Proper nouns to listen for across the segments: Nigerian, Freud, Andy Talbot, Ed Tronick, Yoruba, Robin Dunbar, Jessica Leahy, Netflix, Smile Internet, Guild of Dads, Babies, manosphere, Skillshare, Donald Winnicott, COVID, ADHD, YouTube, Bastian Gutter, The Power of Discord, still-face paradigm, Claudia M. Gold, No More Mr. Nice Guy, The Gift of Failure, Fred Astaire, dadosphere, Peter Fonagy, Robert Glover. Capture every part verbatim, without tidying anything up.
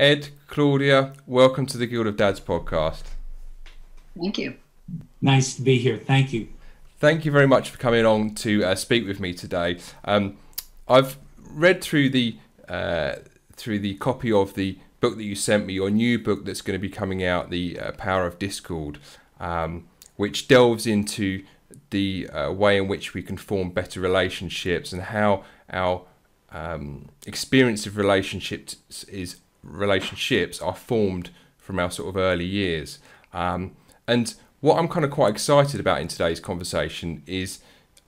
Ed, Claudia, welcome to the Guild of Dads podcast. Thank you. Nice to be here. Thank you. Thank you very much for coming on to uh, speak with me today. Um, I've read through the uh, through the copy of the book that you sent me, your new book that's going to be coming out, The uh, Power of Discord, um, which delves into the uh, way in which we can form better relationships and how our um, experience of relationships is relationships are formed from our sort of early years. Um, and what I'm kind of quite excited about in today's conversation is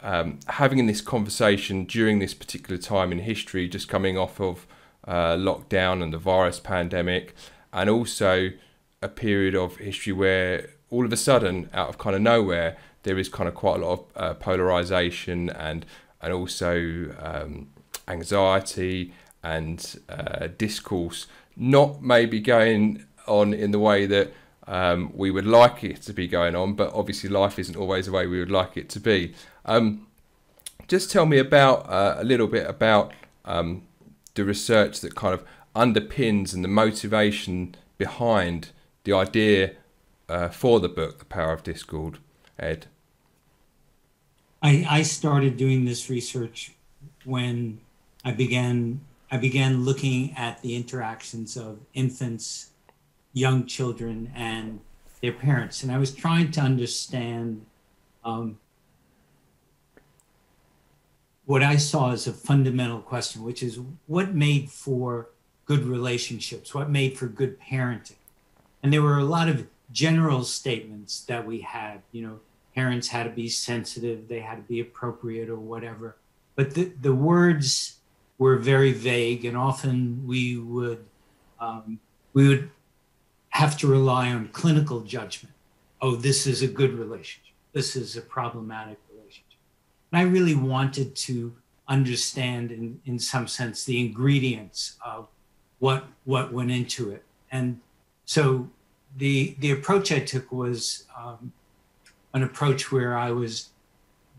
um, having this conversation during this particular time in history, just coming off of uh, lockdown and the virus pandemic, and also a period of history where all of a sudden, out of kind of nowhere, there is kind of quite a lot of uh, polarization and and also um, anxiety and uh, discourse, not maybe going on in the way that Um, we would like it to be going on, but obviously life isn't always the way we would like it to be. Um, just tell me about uh, a little bit about um, the research that kind of underpins and the motivation behind the idea uh, for the book, The Power of Discord, Ed. I, I started doing this research when I began, I began looking at the interactions of infants, young children, and their parents. And I was trying to understand um, what I saw as a fundamental question, which is what made for good relationships, what made for good parenting. And there were a lot of general statements that we had, you know, parents had to be sensitive, they had to be appropriate or whatever. But the, the words were very vague, and often we would, um, we would, have to rely on clinical judgment. Oh, this is a good relationship. This is a problematic relationship. And I really wanted to understand in, in some sense the ingredients of what, what went into it. And so the, the approach I took was um, an approach where I was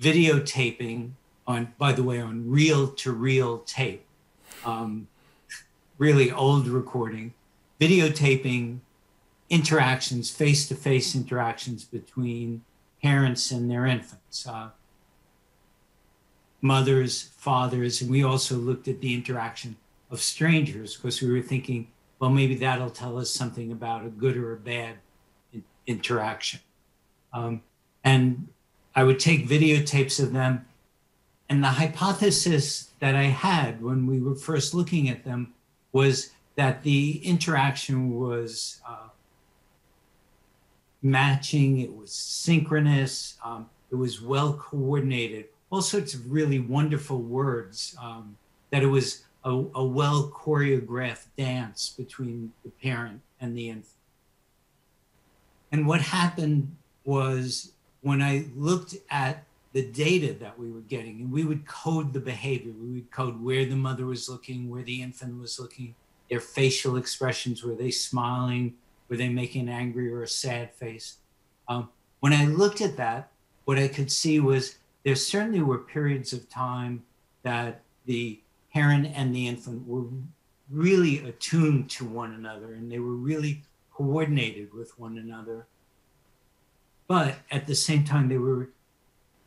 videotaping on, by the way, on reel-to-reel tape, um, really old recording, videotaping interactions, face-to-face interactions between parents and their infants, uh, mothers, fathers, and we also looked at the interaction of strangers because we were thinking, well, maybe that'll tell us something about a good or a bad in interaction. Um, and I would take videotapes of them, and the hypothesis that I had when we were first looking at them was that the interaction was uh, matching, it was synchronous, um, it was well coordinated, all sorts of really wonderful words, um, that it was a, a well choreographed dance between the parent and the infant. And what happened was when I looked at the data that we were getting, and we would code the behavior, we would code where the mother was looking, where the infant was looking, their facial expressions, were they smiling? Were they making an angry or a sad face? Um, when I looked at that, what I could see was there certainly were periods of time that the parent and the infant were really attuned to one another, and they were really coordinated with one another. But at the same time, there were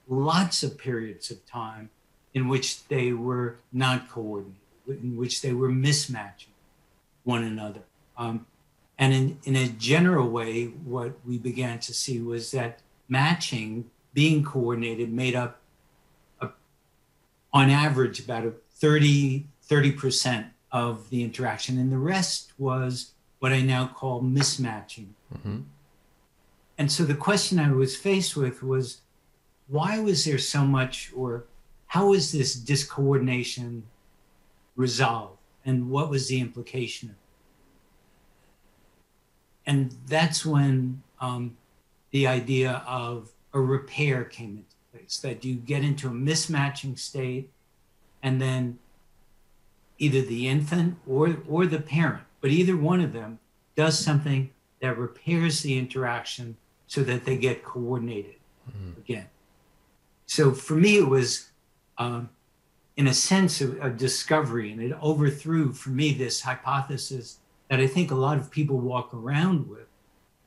lots of periods of time in which they were not coordinated, in which they were mismatching one another. Um, And in, in a general way, what we began to see was that matching, being coordinated, made up, a, on average, about a thirty percent of the interaction. And the rest was what I now call mismatching. Mm-hmm. And so the question I was faced with was, why was there so much, or how was this discoordination resolved? And what was the implication of it? And that's when um, the idea of a repair came into place, that you get into a mismatching state, and then either the infant or, or the parent, but either one of them does something that repairs the interaction so that they get coordinated mm-hmm. again. So for me, it was, um, in a sense, a, a discovery, and it overthrew for me this hypothesis that I think a lot of people walk around with,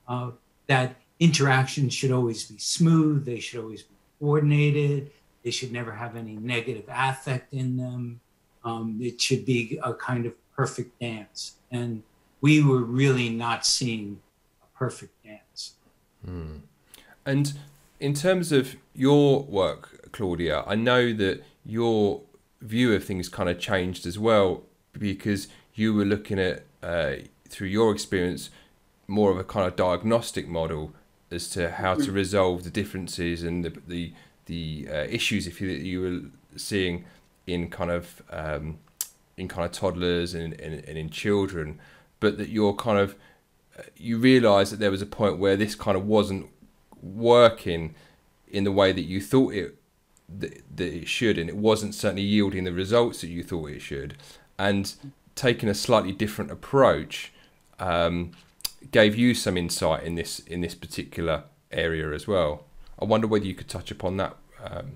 uh, that interactions should always be smooth, they should always be coordinated, they should never have any negative affect in them. Um, it should be a kind of perfect dance. And we were really not seeing a perfect dance. Mm. And in terms of your work, Claudia, I know that your view of things kind of changed as well, because you were looking at, uh, through your experience, more of a kind of diagnostic model as to how to resolve the differences and the the, the uh, issues if you, that you were seeing in kind of um, in kind of toddlers and, and, and in children, but that you're kind of you realised that there was a point where this kind of wasn't working in the way that you thought it that, that it should, and it wasn't certainly yielding the results that you thought it should, and taking a slightly different approach um, gave you some insight in this in this particular area as well. I wonder whether you could touch upon that. Um,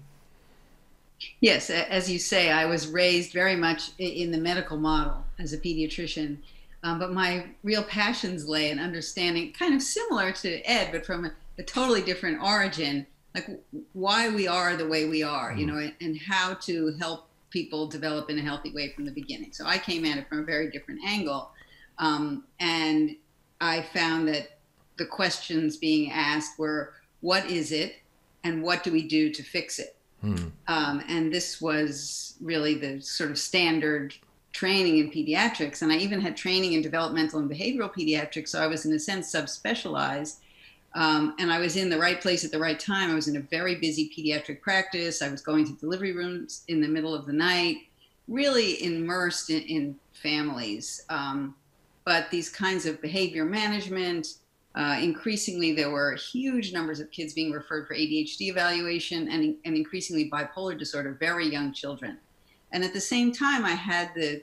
yes, as you say, I was raised very much in the medical model as a pediatrician, um, but my real passions lay in understanding, kind of similar to Ed, but from a, a totally different origin, like why we are the way we are, mm. you know, and how to help people develop in a healthy way from the beginning. So I came at it from a very different angle, um, and I found that the questions being asked were, what is it and what do we do to fix it? Mm. Um, and this was really the sort of standard training in pediatrics. And I even had training in developmental and behavioral pediatrics. So I was, in a sense, subspecialized. Um, and I was in the right place at the right time. I was in a very busy pediatric practice. I was going to delivery rooms in the middle of the night, really immersed in, in families. Um, but these kinds of behavior management, uh, increasingly there were huge numbers of kids being referred for A D H D evaluation and, and increasingly bipolar disorder, very young children. And at the same time, I had the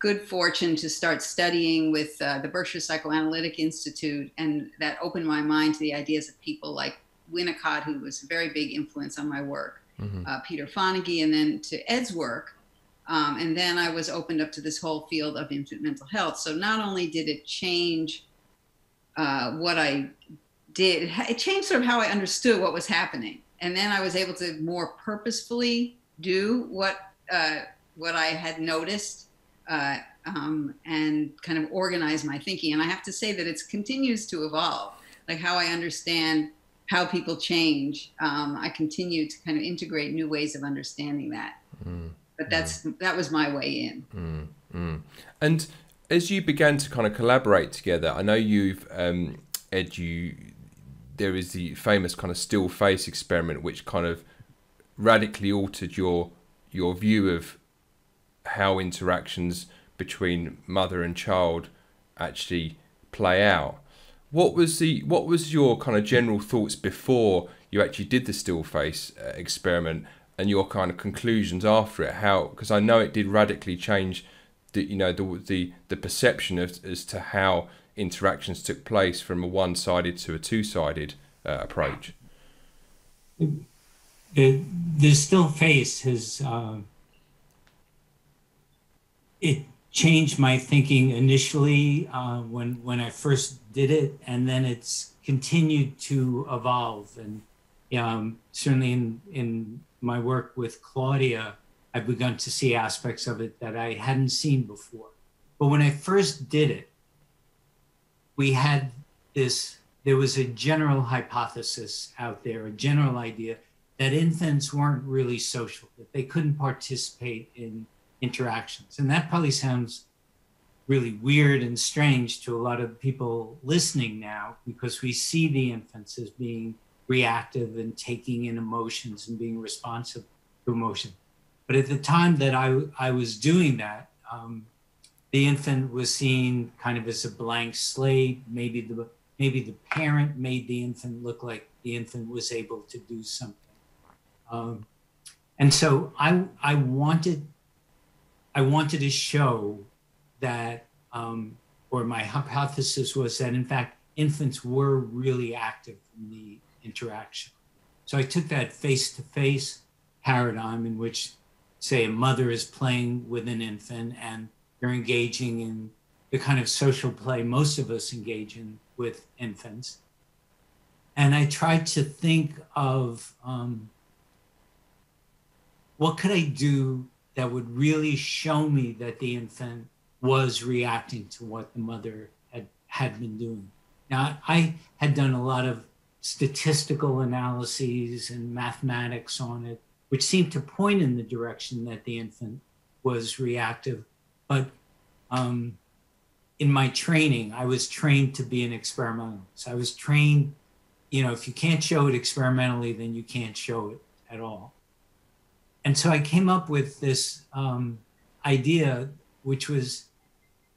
good fortune to start studying with uh, the Berkshire Psychoanalytic Institute, and that opened my mind to the ideas of people like Winnicott, who was a very big influence on my work, mm-hmm. uh, Peter Fonagy, and then to Ed's work. Um, and then I was opened up to this whole field of infant mental health. So not only did it change uh, what I did, it changed sort of how I understood what was happening. And then I was able to more purposefully do what, uh, what I had noticed, Uh, um, and kind of organize my thinking. And I have to say that it continues to evolve, like how I understand how people change. Um, I continue to kind of integrate new ways of understanding that. Mm, but that's mm. that was my way in. Mm, mm. And as you began to kind of collaborate together, I know you've, um, Ed, you, there is the famous kind of still face experiment, which kind of radically altered your your view of how interactions between mother and child actually play out. What was the what was your kind of general thoughts before you actually did the still face uh, experiment, and your kind of conclusions after it? How, because I know it did radically change the you know the the, the perception of, as to how interactions took place from a one-sided to a two-sided uh, approach. The, the still face has. Uh... It changed my thinking initially uh, when, when I first did it, and then it's continued to evolve. And um, certainly in, in my work with Claudia, I've begun to see aspects of it that I hadn't seen before. But when I first did it, we had this, there was a general hypothesis out there, a general idea that infants weren't really social, that they couldn't participate in interactions. And that probably sounds really weird and strange to a lot of people listening now, because we see the infants as being reactive and taking in emotions and being responsive to emotion. But at the time that I, I was doing that, um, the infant was seen kind of as a blank slate. Maybe the, maybe the parent made the infant look like the infant was able to do something. Um, and so I, I wanted I wanted to show that, um, or my hypothesis was that, in fact, infants were really active in the interaction. So I took that face-to-face paradigm in which, say, a mother is playing with an infant and they're engaging in the kind of social play most of us engage in with infants. And I tried to think of um, what could I do that would really show me that the infant was reacting to what the mother had, had been doing. Now, I had done a lot of statistical analyses and mathematics on it, which seemed to point in the direction that the infant was reactive. But um, in my training, I was trained to be an experimentalist. I was trained, you know, if you can't show it experimentally, then you can't show it at all. And so I came up with this um, idea, which was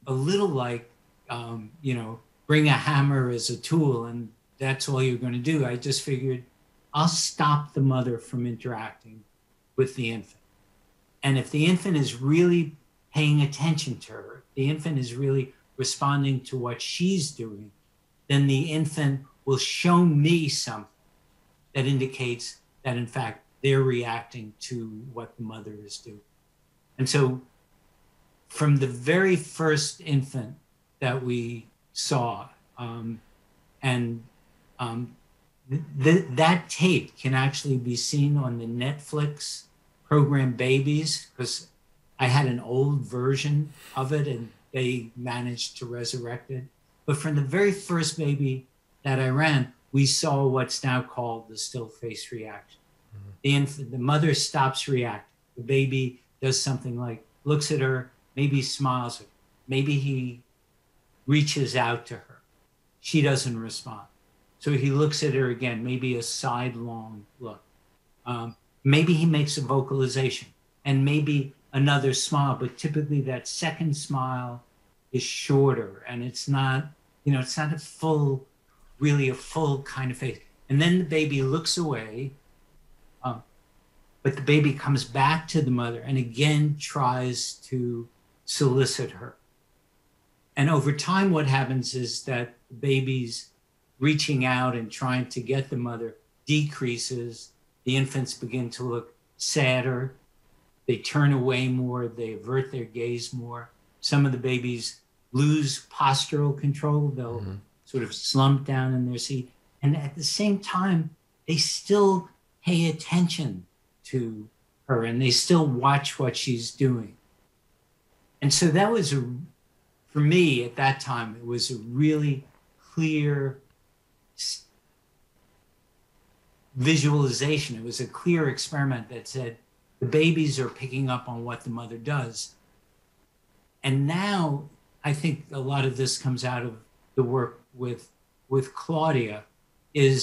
a little like, um, you know, bring a hammer as a tool and that's all you're going to do. I just figured I'll stop the mother from interacting with the infant. And if the infant is really paying attention to her, the infant is really responding to what she's doing, then the infant will show me something that indicates that, in fact, they're reacting to what the mother is doing. And so from the very first infant that we saw, um, and um, th th that tape can actually be seen on the Netflix program Babies, because I had an old version of it and they managed to resurrect it. But from the very first baby that I ran, we saw what's now called the still face reaction. Mm-hmm. The infant, the mother stops reacting. The baby does something like looks at her, maybe smiles at her, maybe he reaches out to her. She doesn't respond. So he looks at her again, maybe a sidelong look. Um, maybe he makes a vocalization and maybe another smile, but typically that second smile is shorter and it's not, you know, it's not a full, really a full kind of face. And then the baby looks away, um, but the baby comes back to the mother and again tries to solicit her. And over time, what happens is that the baby's reaching out and trying to get the mother decreases. The infants begin to look sadder. They turn away more. They avert their gaze more. Some of the babies lose postural control. They'll mm-hmm. sort of slump down in their seat. And at the same time, they still pay attention to her and they still watch what she's doing. And so that was a For me, at that time, it was a really clear visualization. It was a clear experiment that said the babies are picking up on what the mother does. And now I think a lot of this comes out of the work with, with Claudia, is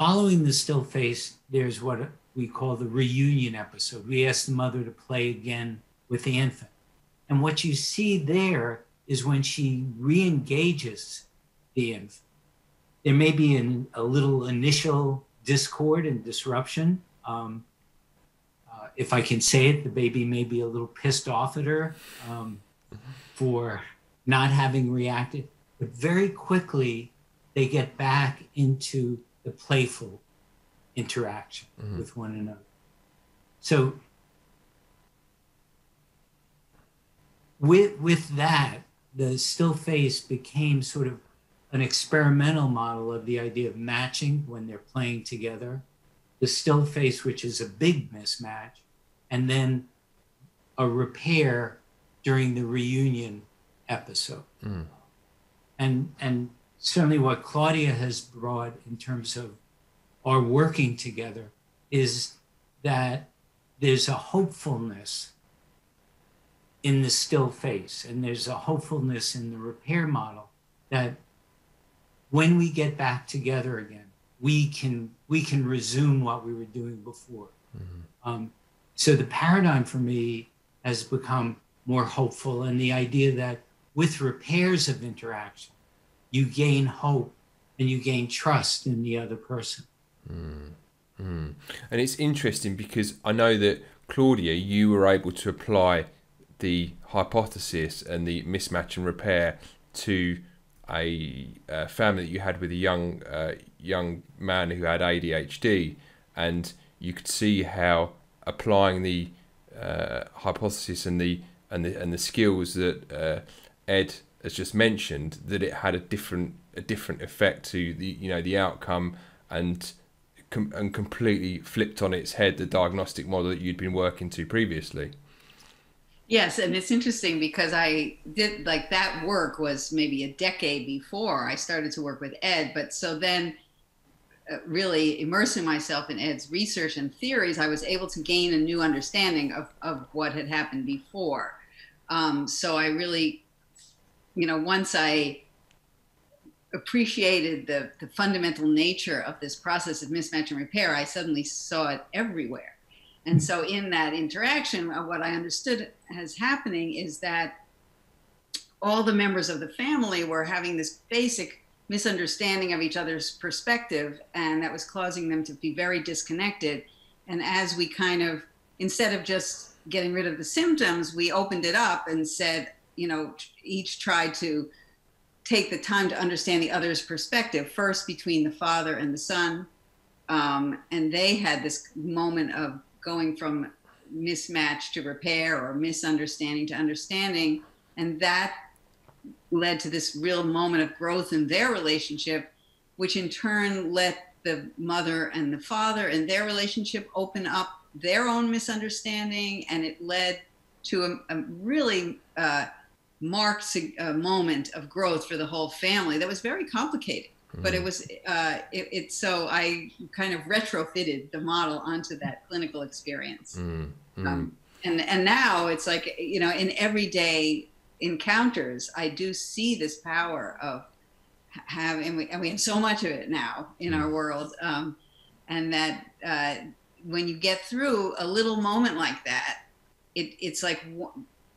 following the still face, there's what we call the reunion episode. We ask the mother to play again with the infant. And what you see there is when she re-engages the infant, there may be an, a little initial discord and disruption. Um, uh, if I can say it, the baby may be a little pissed off at her um, for not having reacted. But very quickly, they get back into the playful interaction mm-hmm. with one another. So With, with that, the still face became sort of an experimental model of the idea of matching when they're playing together, the still face, which is a big mismatch, and then a repair during the reunion episode. Mm. And, and certainly what Claudia has brought in terms of our working together is that there's a hopefulness in the still face, and there's a hopefulness in the repair model that when we get back together again, we can we can resume what we were doing before. Mm-hmm. um, so the paradigm for me has become more hopeful, and the idea that with repairs of interaction, you gain hope and you gain trust in the other person. Mm-hmm. And it's interesting because I know that Claudia, you were able to apply the hypothesis and the mismatch and repair to a, a family that you had with a young uh, young man who had A D H D, and you could see how applying the uh, hypothesis and the and the and the skills that uh, Ed has just mentioned, that it had a different a different effect to the you know the outcome, and com and completely flipped on its head the diagnostic model that you'd been working to previously. Yes, and it's interesting because I did, like, that work was maybe a decade before I started to work with Ed, but so then uh, really immersing myself in Ed's research and theories, I was able to gain a new understanding of, of what had happened before. Um, so I really, you know, once I appreciated the, the fundamental nature of this process of mismatch and repair, I suddenly saw it everywhere. And so in that interaction, what I understood as happening is that all the members of the family were having this basic misunderstanding of each other's perspective, and that was causing them to be very disconnected. And as we kind of, instead of just getting rid of the symptoms, we opened it up and said, you know, each tried to take the time to understand the other's perspective, first between the father and the son. Um, and they had this moment of going from mismatch to repair, or misunderstanding to understanding. And that led to this real moment of growth in their relationship, which in turn let the mother and the father and their relationship open up their own misunderstanding. And it led to a, a really uh, marked uh, moment of growth for the whole family that was very complicated. But it was, uh, it, it, so I kind of retrofitted the model onto that clinical experience. Mm, mm. Um, and, and now it's like, you know, in everyday encounters, I do see this power of having, and we, and we have so much of it now in mm. our world. Um, and that uh, when you get through a little moment like that, it, it's like,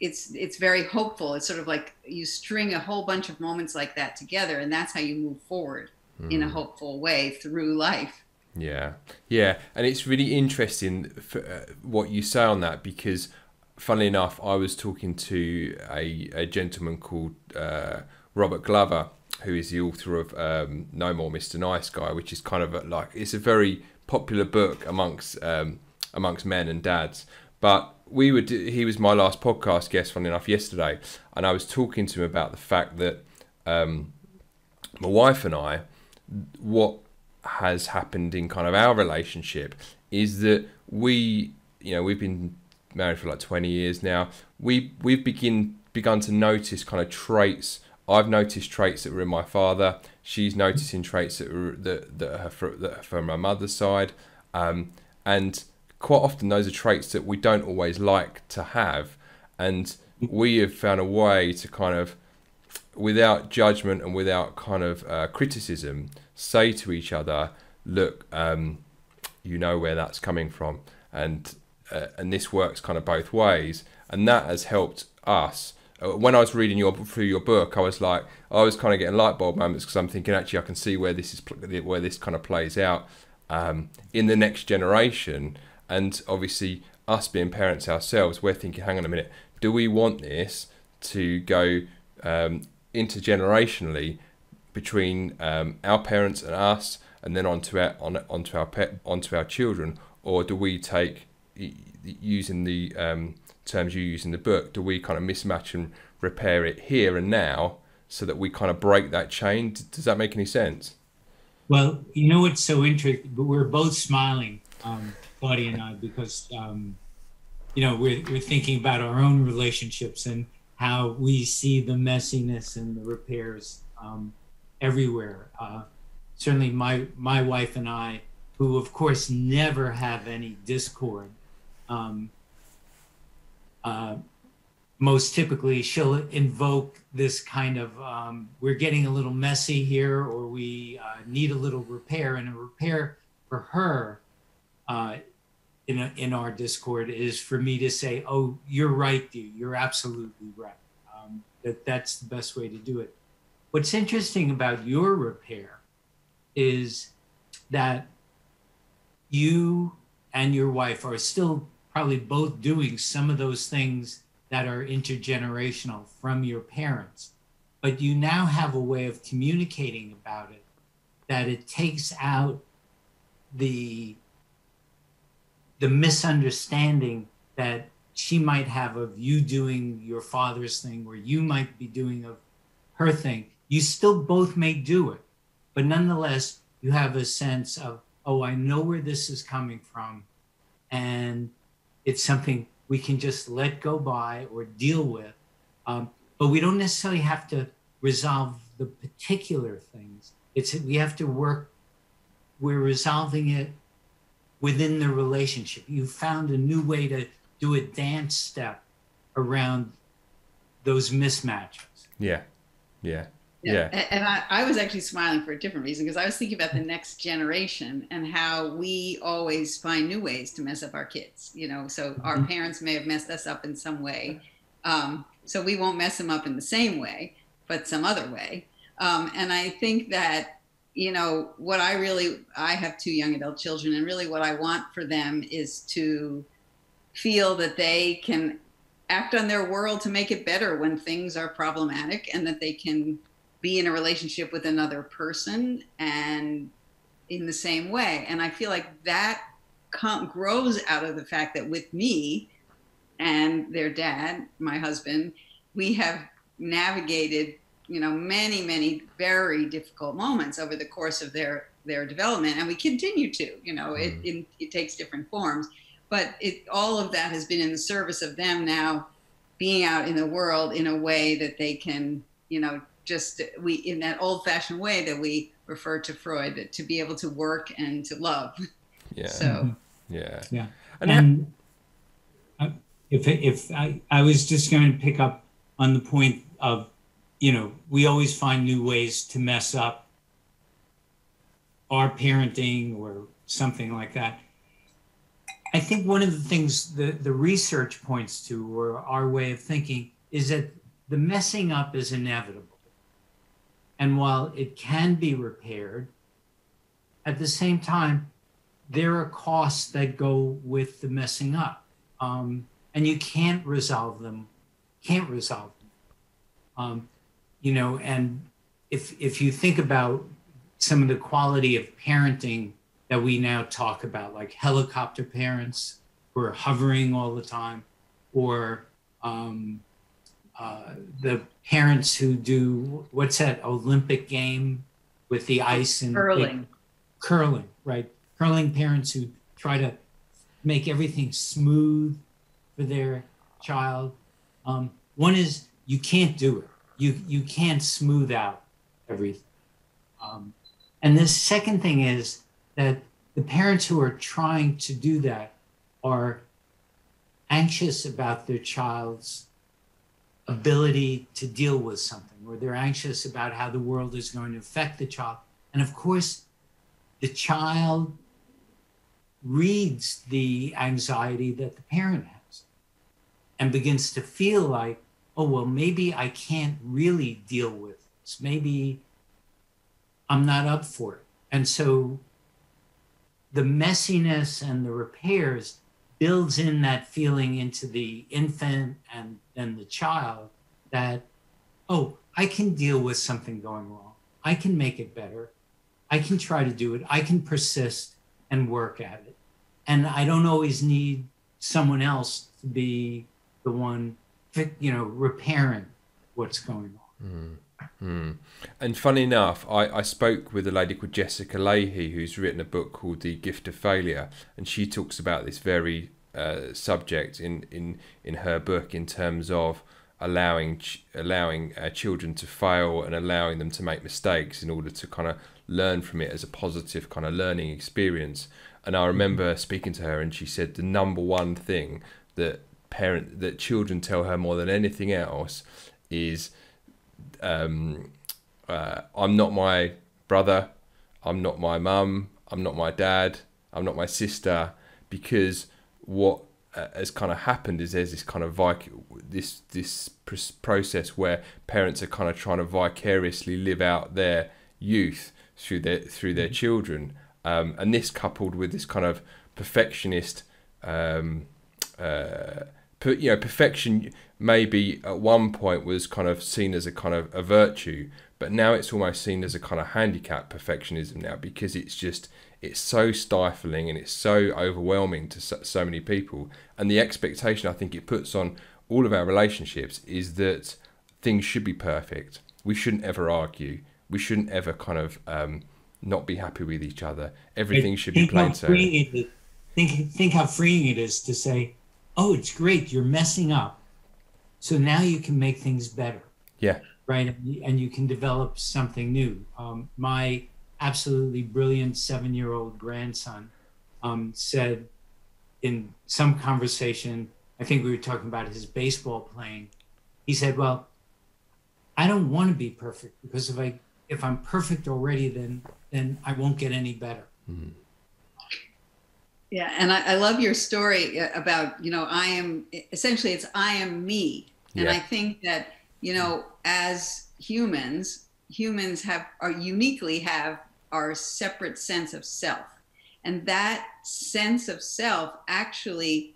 it's it's very hopeful. It's sort of like you string a whole bunch of moments like that together, and that's how you move forward mm. in a hopeful way through life. Yeah, yeah. And it's really interesting for, uh, what you say on that, because funnily enough, I was talking to a, a gentleman called uh, Robert Glover, who is the author of um, No More Mister Nice Guy, which is kind of a, like, it's a very popular book amongst, um, amongst men and dads. But we would, he was my last podcast guest, funny enough, yesterday, and I was talking to him about the fact that um, my wife and I, what has happened in kind of our relationship is that we, you know, we've been married for like twenty years now. We, we've begin, begun to notice kind of traits. I've noticed traits that were in my father. She's noticing traits that were that, that, are, from, that are from my mother's side. Um, and... quite often those are traits that we don't always like to have, and we have found a way to kind of, without judgment and without kind of uh, criticism, say to each other, look, um, you know where that's coming from, and uh, and this works kind of both ways. And that has helped us. When I was reading your through your book, I was like, I was kind of getting light bulb moments, because I'm thinking, actually I can see where this is, where this kind of plays out um, in the next generation. And obviously, us being parents ourselves, we're thinking, hang on a minute, do we want this to go um, intergenerationally between um, our parents and us, and then onto our on, onto our pet onto our children, or do we take, using the um, terms you use in the book, do we kind of mismatch and repair it here and now, so that we kind of break that chain? Does that make any sense? Well, you know what's so interesting? But we're both smiling. Um, Claudia and I, because, um, you know, we're, we're thinking about our own relationships and how we see the messiness and the repairs um, everywhere. Uh, certainly my, my wife and I, who of course never have any discord, um, uh, most typically she'll invoke this kind of, um, we're getting a little messy here, or we uh, need a little repair. And a repair for her, Uh, in, a, in our Discord, is for me to say, oh, you're right, dude. You're absolutely right. Um, that that's the best way to do it. What's interesting about your repair is that you and your wife are still probably both doing some of those things that are intergenerational from your parents, but you now have a way of communicating about it that it takes out the the misunderstanding that she might have of you doing your father's thing, or you might be doing of her thing. You still both may do it, but nonetheless, you have a sense of, oh, I know where this is coming from, and it's something we can just let go by or deal with. Um, but we don't necessarily have to resolve the particular things. It's, we have to work, we're resolving it within the relationship. You found a new way to do a dance step around those mismatches. Yeah, yeah. Yeah. yeah. And I, I was actually smiling for a different reason, because I was thinking about the next generation and how we always find new ways to mess up our kids, you know, so mm-hmm. our parents may have messed us up in some way. Um, so we won't mess them up in the same way, but some other way. Um, and I think that, you know, what I really, I have two young adult children, and really what I want for them is to feel that they can act on their world to make it better when things are problematic, and that they can be in a relationship with another person and in the same way. And I feel like that grows out of the fact that with me and their dad, my husband, we have navigated, you know, many, many very difficult moments over the course of their, their development. And we continue to, you know, mm-hmm. it, it, it takes different forms, but it, all of that has been in the service of them now being out in the world in a way that they can, you know, just we in that old-fashioned way that we refer to Freud, that to be able to work and to love. Yeah. So yeah, yeah. And, and I, if if I I was just going to pick up on the point of, you know, we always find new ways to mess up our parenting or something like that. I think one of the things the the research points to, or our way of thinking, is that the messing up is inevitable. And while it can be repaired, at the same time, there are costs that go with the messing up. Um, and you can't resolve them, can't resolve them. Um, you know, and if, if you think about some of the quality of parenting that we now talk about, like helicopter parents who are hovering all the time, or um, uh, the parents who do, what's that Olympic game with the ice and curling, curling, right? Curling parents who try to make everything smooth for their child. Um, one is you can't do it. You, you can't smooth out everything. Um, and the second thing is that the parents who are trying to do that are anxious about their child's ability to deal with something, or they're anxious about how the world is going to affect the child. And of course, the child reads the anxiety that the parent has and begins to feel like, oh, well, maybe I can't really deal with this. Maybe I'm not up for it. And so the messiness and the repairs builds in that feeling into the infant and then the child that, oh, I can deal with something going wrong. I can make it better. I can try to do it. I can persist and work at it. And I don't always need someone else to be the one, you know, repairing what's going on. Mm, mm. And funny enough, I, I spoke with a lady called Jessica Leahy, who's written a book called The Gift of Failure. And she talks about this very Uh, subject in in in her book, in terms of allowing ch allowing uh, children to fail and allowing them to make mistakes in order to kind of learn from it as a positive kind of learning experience. And I remember speaking to her, and she said the number one thing that parent that children tell her more than anything else is, um, uh, "I'm not my brother, I'm not my mum, I'm not my dad, I'm not my sister," because what has kind of happened is there's this kind of vic this this process where parents are kind of trying to vicariously live out their youth through their through their children, um, and this coupled with this kind of perfectionist, um, uh, per, you know, perfection maybe at one point was kind of seen as a kind of a virtue, but now it's almost seen as a kind of handicap, perfectionism now, because it's just it's so stifling and it's so overwhelming to so, so many people. And the expectation I think it puts on all of our relationships is that things should be perfect. We shouldn't ever argue. We shouldn't ever kind of um, not be happy with each other. Everything should be plain sailing. Think, think how freeing it is to say, oh, it's great, you're messing up. So now you can make things better. Yeah. Right. And you can develop something new. Um, my absolutely brilliant seven-year-old grandson um, said in some conversation, I think we were talking about his baseball playing. He said, well, I don't want to be perfect because if I, if I'm perfect already, then, then I won't get any better. Mm-hmm. Yeah. And I, I love your story about, you know, I am essentially it's I am me. And yeah. I think that, you know, as humans, humans have are uniquely have our separate sense of self. And that sense of self actually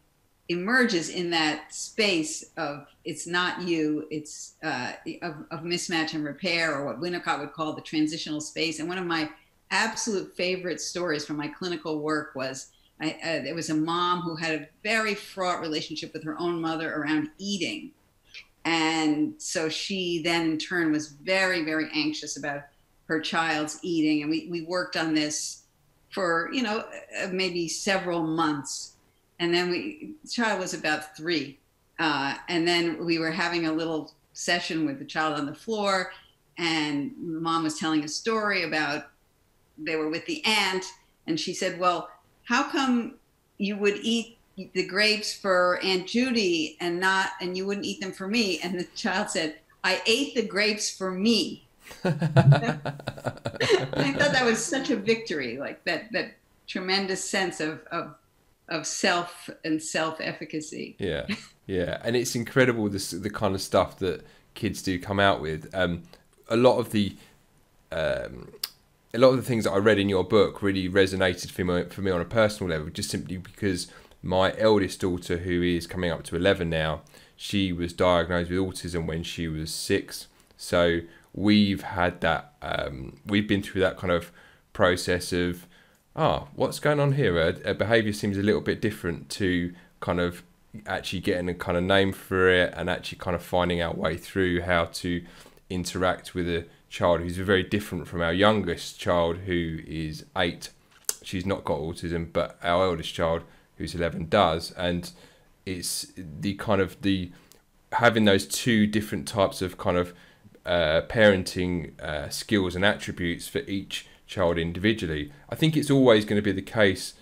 emerges in that space of it's not you, it's uh, of, of mismatch and repair, or what Winnicott would call the transitional space. And one of my absolute favorite stories from my clinical work was I, uh, there was a mom who had a very fraught relationship with her own mother around eating. And so she then in turn was very, very anxious about her child's eating. And we, we worked on this for, you know, maybe several months. And then we, the child was about three. Uh, and then we were having a little session with the child on the floor. And the mom was telling a story about they were with the aunt. And she said, well, how come you would eat the grapes for Aunt Judy and not, and you wouldn't eat them for me? And the child said, I ate the grapes for me. I thought that was such a victory, like that, that tremendous sense of, of, of self and self-efficacy. Yeah. Yeah. And it's incredible, this, the kind of stuff that kids do come out with. Um, a lot of the, um, A lot of the things that I read in your book really resonated for me, for me on a personal level, just simply because my eldest daughter, who is coming up to eleven now, she was diagnosed with autism when she was six. So we've had that, um, we've been through that kind of process of, ah, oh, what's going on here? Her, her behaviour seems a little bit different to kind of actually getting a kind of name for it and actually kind of finding our way through how to interact with a child who's very different from our youngest child, who is eight. She's not got autism, but our eldest child, who's eleven, does. And it's the kind of the having those two different types of kind of uh, parenting uh, skills and attributes for each child individually. I think it's always going to be the case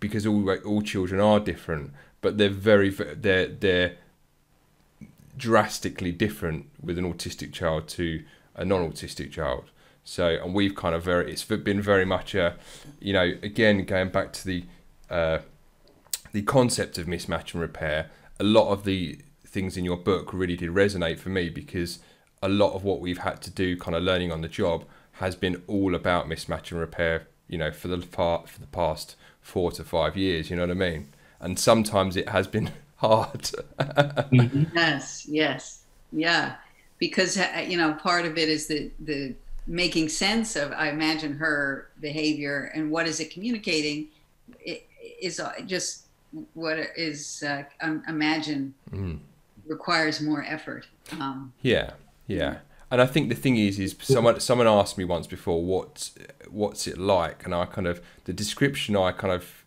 because all all children are different, but they're very they're they're drastically different with an autistic child to a non-autistic child. So, and we've kind of very, it's been very much a, you know, again, going back to the, uh, the concept of mismatch and repair, a lot of the things in your book really did resonate for me, because a lot of what we've had to do kind of learning on the job has been all about mismatch and repair, you know, for the part, for the past four to five years, you know what I mean? And sometimes it has been hard. Yes, yes, yeah. Because, you know, part of it is the, the making sense of, I imagine, her behavior and what is it communicating is just what is, uh, imagine, mm. requires more effort. Um, yeah, yeah. And I think the thing is, is someone, someone asked me once before, what, what's it like? And I kind of, the description I kind of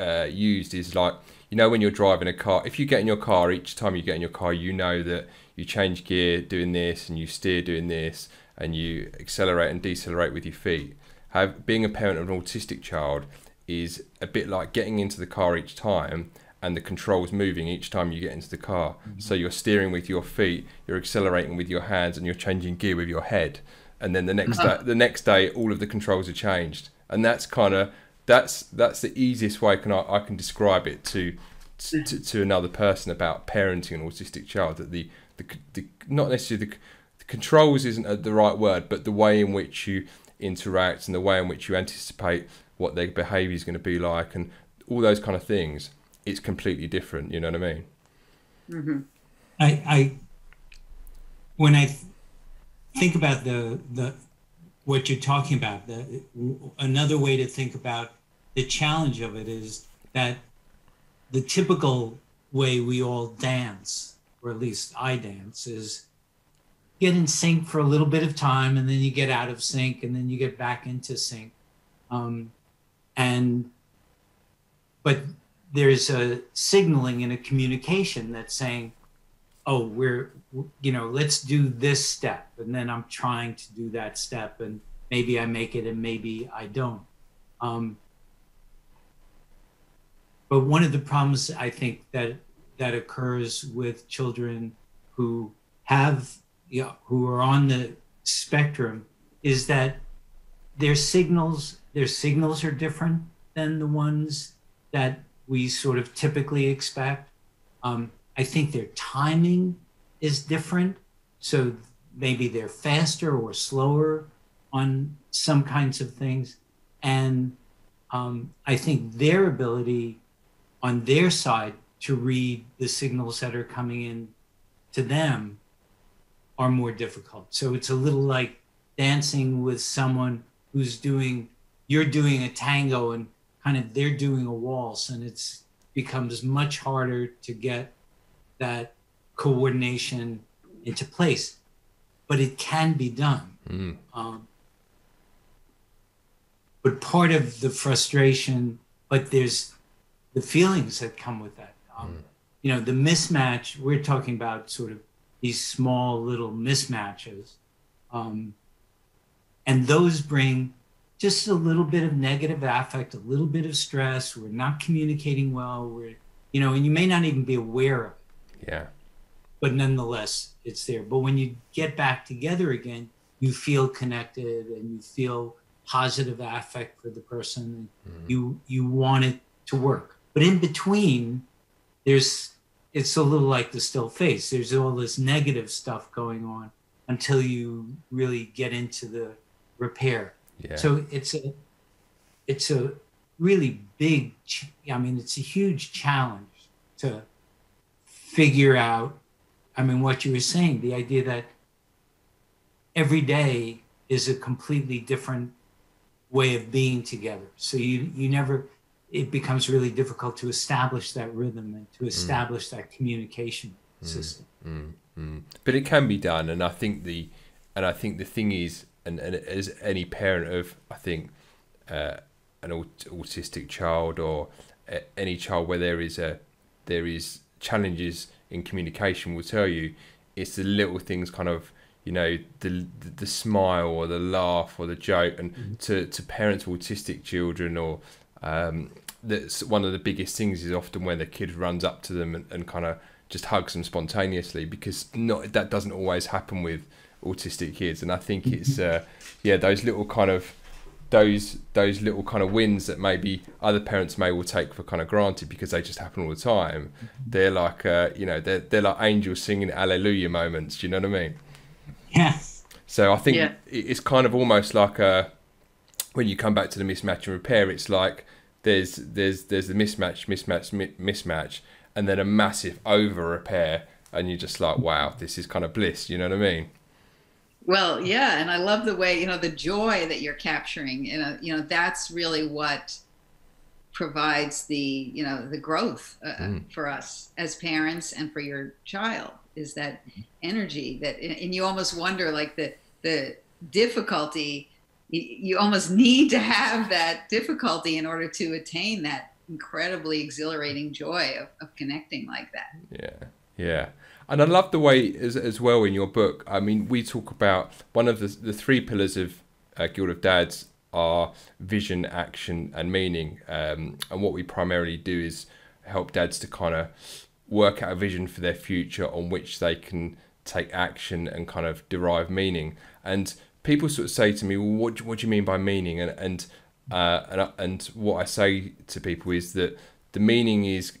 uh, used is like, you know, when you're driving a car, if you get in your car, each time you get in your car, you know that you change gear doing this and you steer doing this and you accelerate and decelerate with your feet. Have, being a parent of an autistic child is a bit like getting into the car each time and the controls moving each time you get into the car. Mm-hmm. So you're steering with your feet, you're accelerating with your hands, and you're changing gear with your head. And then the next uh-huh. day, the next day, all of the controls are changed. And that's kind of, That's that's the easiest way can I, I can describe it to, to to another person about parenting an autistic child, that the the, the not necessarily the, the controls isn't the right word, but the way in which you interact and the way in which you anticipate what their behavior is going to be like and all those kind of things, it's completely different. You know what I mean? Mm-hmm. I I when I think about the the what you're talking about. The, another way to think about the challenge of it is that the typical way we all dance, or at least I dance, is get in sync for a little bit of time, and then you get out of sync, and then you get back into sync. Um, and but there's a signaling and a communication that's saying, oh, we're, you know, let's do this step. And then I'm trying to do that step, and maybe I make it and maybe I don't. Um, but one of the problems I think that that occurs with children who have, you know, who are on the spectrum is that their signals, their signals are different than the ones that we sort of typically expect. Um, I think their timing is different. So maybe they're faster or slower on some kinds of things. And um, I think their ability on their side to read the signals that are coming in to them are more difficult. So it's a little like dancing with someone who's doing, you're doing a tango and kind of they're doing a waltz, and it's becomes much harder to get that coordination into place, but it can be done. Mm. Um, but part of the frustration, but there's the feelings that come with that. Um, mm. You know, the mismatch, we're talking about sort of these small little mismatches. Um, and those bring just a little bit of negative affect, a little bit of stress. We're not communicating well. We're, you know, and you may not even be aware of it. Yeah. But nonetheless, it's there. But when you get back together again, you feel connected and you feel positive affect for the person. Mm-hmm. You you want it to work. But in between, there's it's a little like the still face. There's all this negative stuff going on until you really get into the repair. Yeah. So it's a it's a really big, ch- I mean, it's a huge challenge to figure out, I mean, what you were saying, the idea that every day is a completely different way of being together. So you, you never, it becomes really difficult to establish that rhythm and to establish mm. that communication mm. system. Mm. Mm. But it can be done. And I think the, and I think the thing is, and, and as any parent of, I think, uh, an aut- autistic child or a, any child where there is a, there is, challenges in communication will tell you it's the little things, kind of, you know, the the, the smile or the laugh or the joke. And mm-hmm. to, to parents of autistic children, or um, that's one of the biggest things is often when the kid runs up to them and, and kind of just hugs them spontaneously, because not that doesn't always happen with autistic kids. And I think it's uh, yeah those little kind of those those little kind of wins that maybe other parents may will take for kind of granted because they just happen all the time. They're like uh, you know they're they're like angels singing hallelujah moments. Do you know what I mean? Yes. So I think yeah. it's kind of almost like a, when you come back to the mismatch and repair, it's like there's there's there's the mismatch mismatch mi- mismatch and then a massive over repair, and you're just like, wow, this is kind of bliss. You know what I mean? Well, yeah, and I love the way, you know, the joy that you're capturing, you know, you know that's really what provides the, you know, the growth uh, mm. for us as parents and for your child, is that energy that, and you almost wonder, like the, the difficulty, you, you almost need to have that difficulty in order to attain that incredibly exhilarating joy of, of connecting like that. Yeah, yeah. And I love the way as, as well in your book, I mean, we talk about one of the, the three pillars of uh, Guild of Dads are vision, action and meaning. Um, and what we primarily do is help dads to kind of work out a vision for their future on which they can take action and kind of derive meaning. And people sort of say to me, well, what, what do you mean by meaning? And and, uh, and and what I say to people is that the meaning is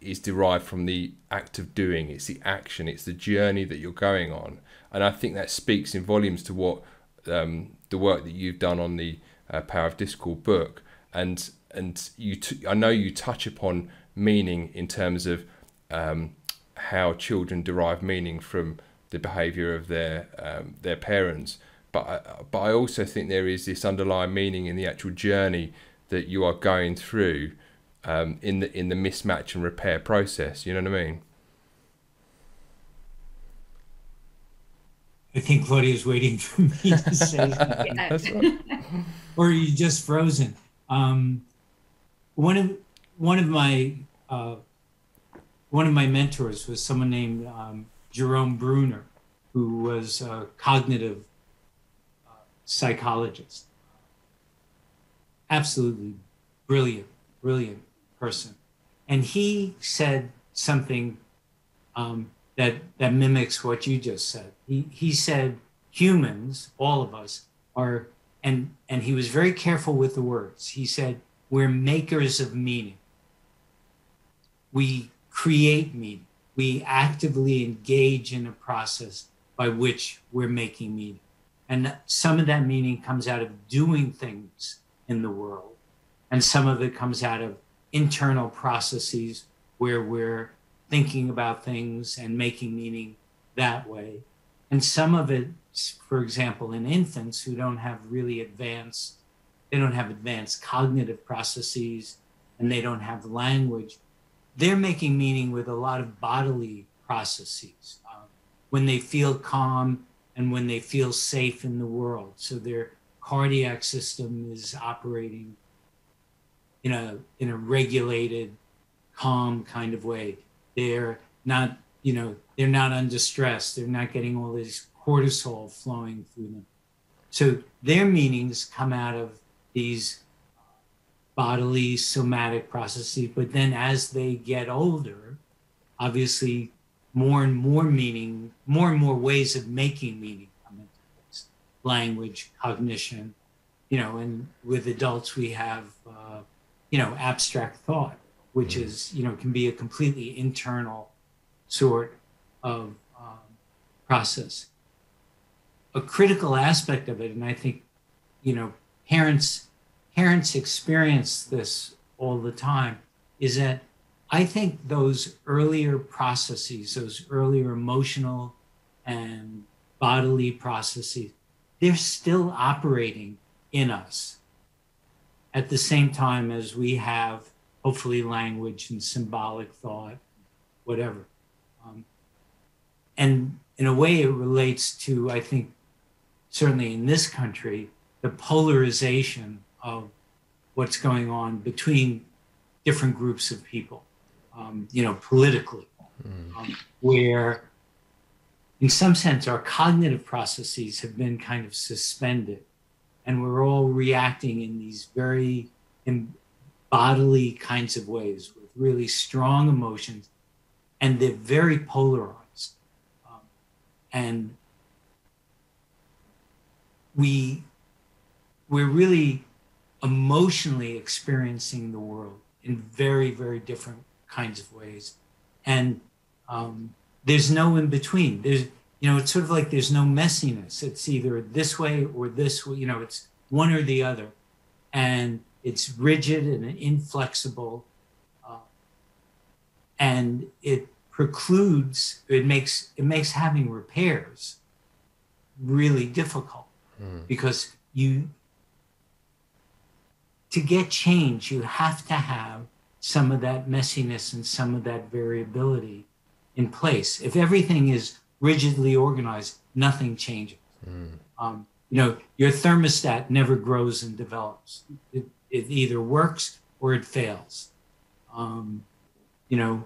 is derived from the act of doing. It's the action. It's the journey that you're going on. And I think that speaks in volumes to what um, the work that you've done on the uh, Power of Discord book. And and you, t- I know you touch upon meaning in terms of um, how children derive meaning from the behaviour of their um, their parents. but I, but I also think there is this underlying meaning in the actual journey that you are going through um, in the in the mismatch and repair process. You know what I mean? I think Claudia's waiting for me to say something. That's right. Or are you just frozen? Um, one of one of my uh, one of my mentors was someone named um, Jerome Bruner, who was a cognitive uh, psychologist. Absolutely brilliant, brilliant person, and he said something um, that that mimics what you just said. He he said humans, all of us, are. And, and he was very careful with the words. He said, we're makers of meaning. We create meaning. We actively engage in a process by which we're making meaning. And some of that meaning comes out of doing things in the world. And some of it comes out of internal processes where we're thinking about things and making meaning that way. And some of it, for example, in infants who don't have really advanced, they don't have advanced cognitive processes and they don't have language, they're making meaning with a lot of bodily processes. Um, when they feel calm and when they feel safe in the world. So their cardiac system is operating in a, in a regulated, calm kind of way. They're not, you know, they're not under stress. They're not getting all these cortisol flowing through them. So their meanings come out of these bodily somatic processes, but then as they get older, obviously more and more meaning, more and more ways of making meaning come into this. Language, cognition, you know, and with adults we have, uh, you know, abstract thought, which is, you know, can be a completely internal sort of um, process. A critical aspect of it, and I think, you know, parents parents experience this all the time, is that I think those earlier processes, those earlier emotional and bodily processes, they're still operating in us at the same time as we have, hopefully, language and symbolic thought, whatever. Um, and in a way, it relates to, I think, certainly in this country, the polarization of what's going on between different groups of people, um, you know, politically, mm. um, where in some sense our cognitive processes have been kind of suspended and we're all reacting in these very bodily kinds of ways with really strong emotions, and they're very polarized. Um, and We, we're really emotionally experiencing the world in very, very different kinds of ways. And um, there's no in between. There's, you know, it's sort of like there's no messiness. It's either this way or this way, you know, it's one or the other. And it's rigid and inflexible. Uh, and it precludes, it makes, it makes having repairs really difficult. Because you, to get change, you have to have some of that messiness and some of that variability in place. If everything is rigidly organized, nothing changes. Mm. Um, you know, your thermostat never grows and develops. It, it either works or it fails. Um, you know,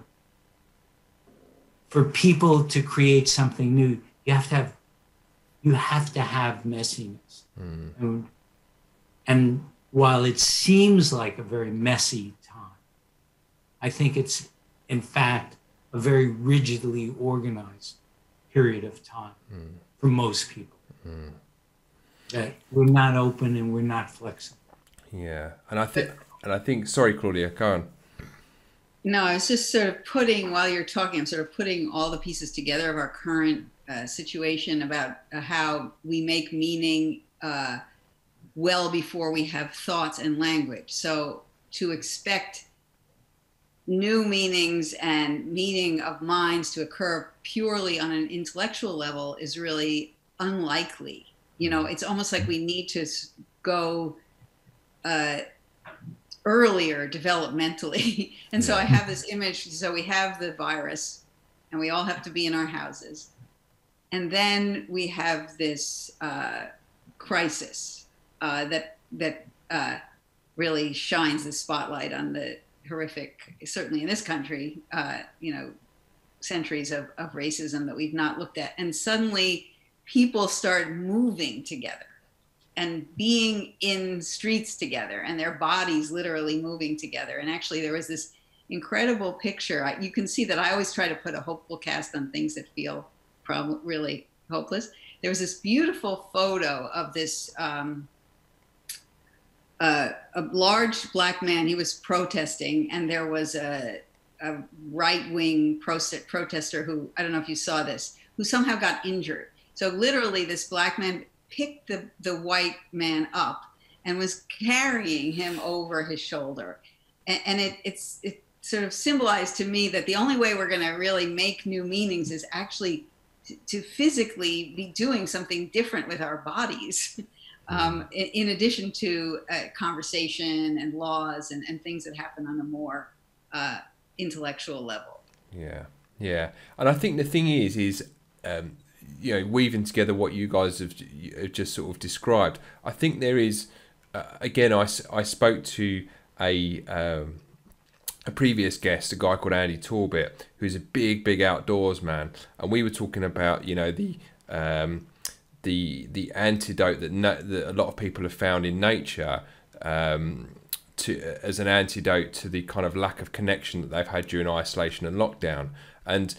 for people to create something new, you have to have You have to have messiness. Mm. And, and while it seems like a very messy time, I think it's, in fact, a very rigidly organized period of time mm. for most people. Mm. That we're not open and we're not flexible. Yeah, and I think, and I think, sorry, Claudia, go on. No, I was just sort of putting, while you're talking, I'm sort of putting all the pieces together of our current uh, situation about uh, how we make meaning uh, well before we have thoughts and language. So to expect new meanings and meaning of minds to occur purely on an intellectual level is really unlikely. you know, it's almost like we need to go uh, earlier developmentally. And so I have this image. So we have the virus and we all have to be in our houses. And then we have this uh, crisis uh, that, that uh, really shines the spotlight on the horrific, certainly in this country, uh, you know, centuries of, of racism that we've not looked at. And suddenly people start moving together and being in streets together and their bodies literally moving together. And actually there was this incredible picture. I, you can see that I always try to put a hopeful cast on things that feel probably really hopeless. There was this beautiful photo of this um, uh, a large black man. He was protesting and there was a a right-wing protester who, I don't know if you saw this, who somehow got injured. So literally this black man picked the, the white man up and was carrying him over his shoulder. And, and it, it's, it sort of symbolized to me that the only way we're gonna really make new meanings is actually to, to physically be doing something different with our bodies. um, in, in addition to uh, conversation and laws and, and things that happen on a more, uh, intellectual level. Yeah, yeah. And I think the thing is is um you know, weaving together what you guys have just sort of described, I think there is uh, again I, I spoke to a um a previous guest, a guy called Andy Talbot, who's a big big outdoors man, and we were talking about, you know, the um the the antidote that, no, that a lot of people have found in nature um To, as an antidote to the kind of lack of connection that they've had during isolation and lockdown. And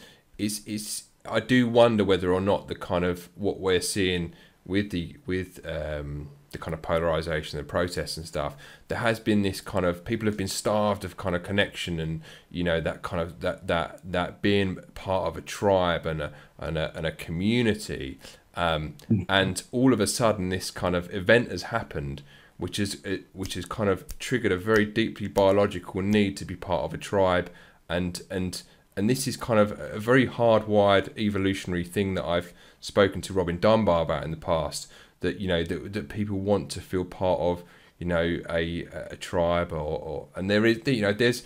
it's, it's, I do wonder whether or not the kind of what we're seeing with the with um, the kind of polarization and protests and stuff, there has been this kind of, people have been starved of kind of connection and, you know, that kind of that that that being part of a tribe and a and a, and a community, um, and all of a sudden this kind of event has happened, which is which is kind of triggered a very deeply biological need to be part of a tribe, and and and this is kind of a very hardwired evolutionary thing that I've spoken to Robin Dunbar about in the past, that, you know, that, that people want to feel part of, you know, a a tribe, or, or and there is, you know, there's,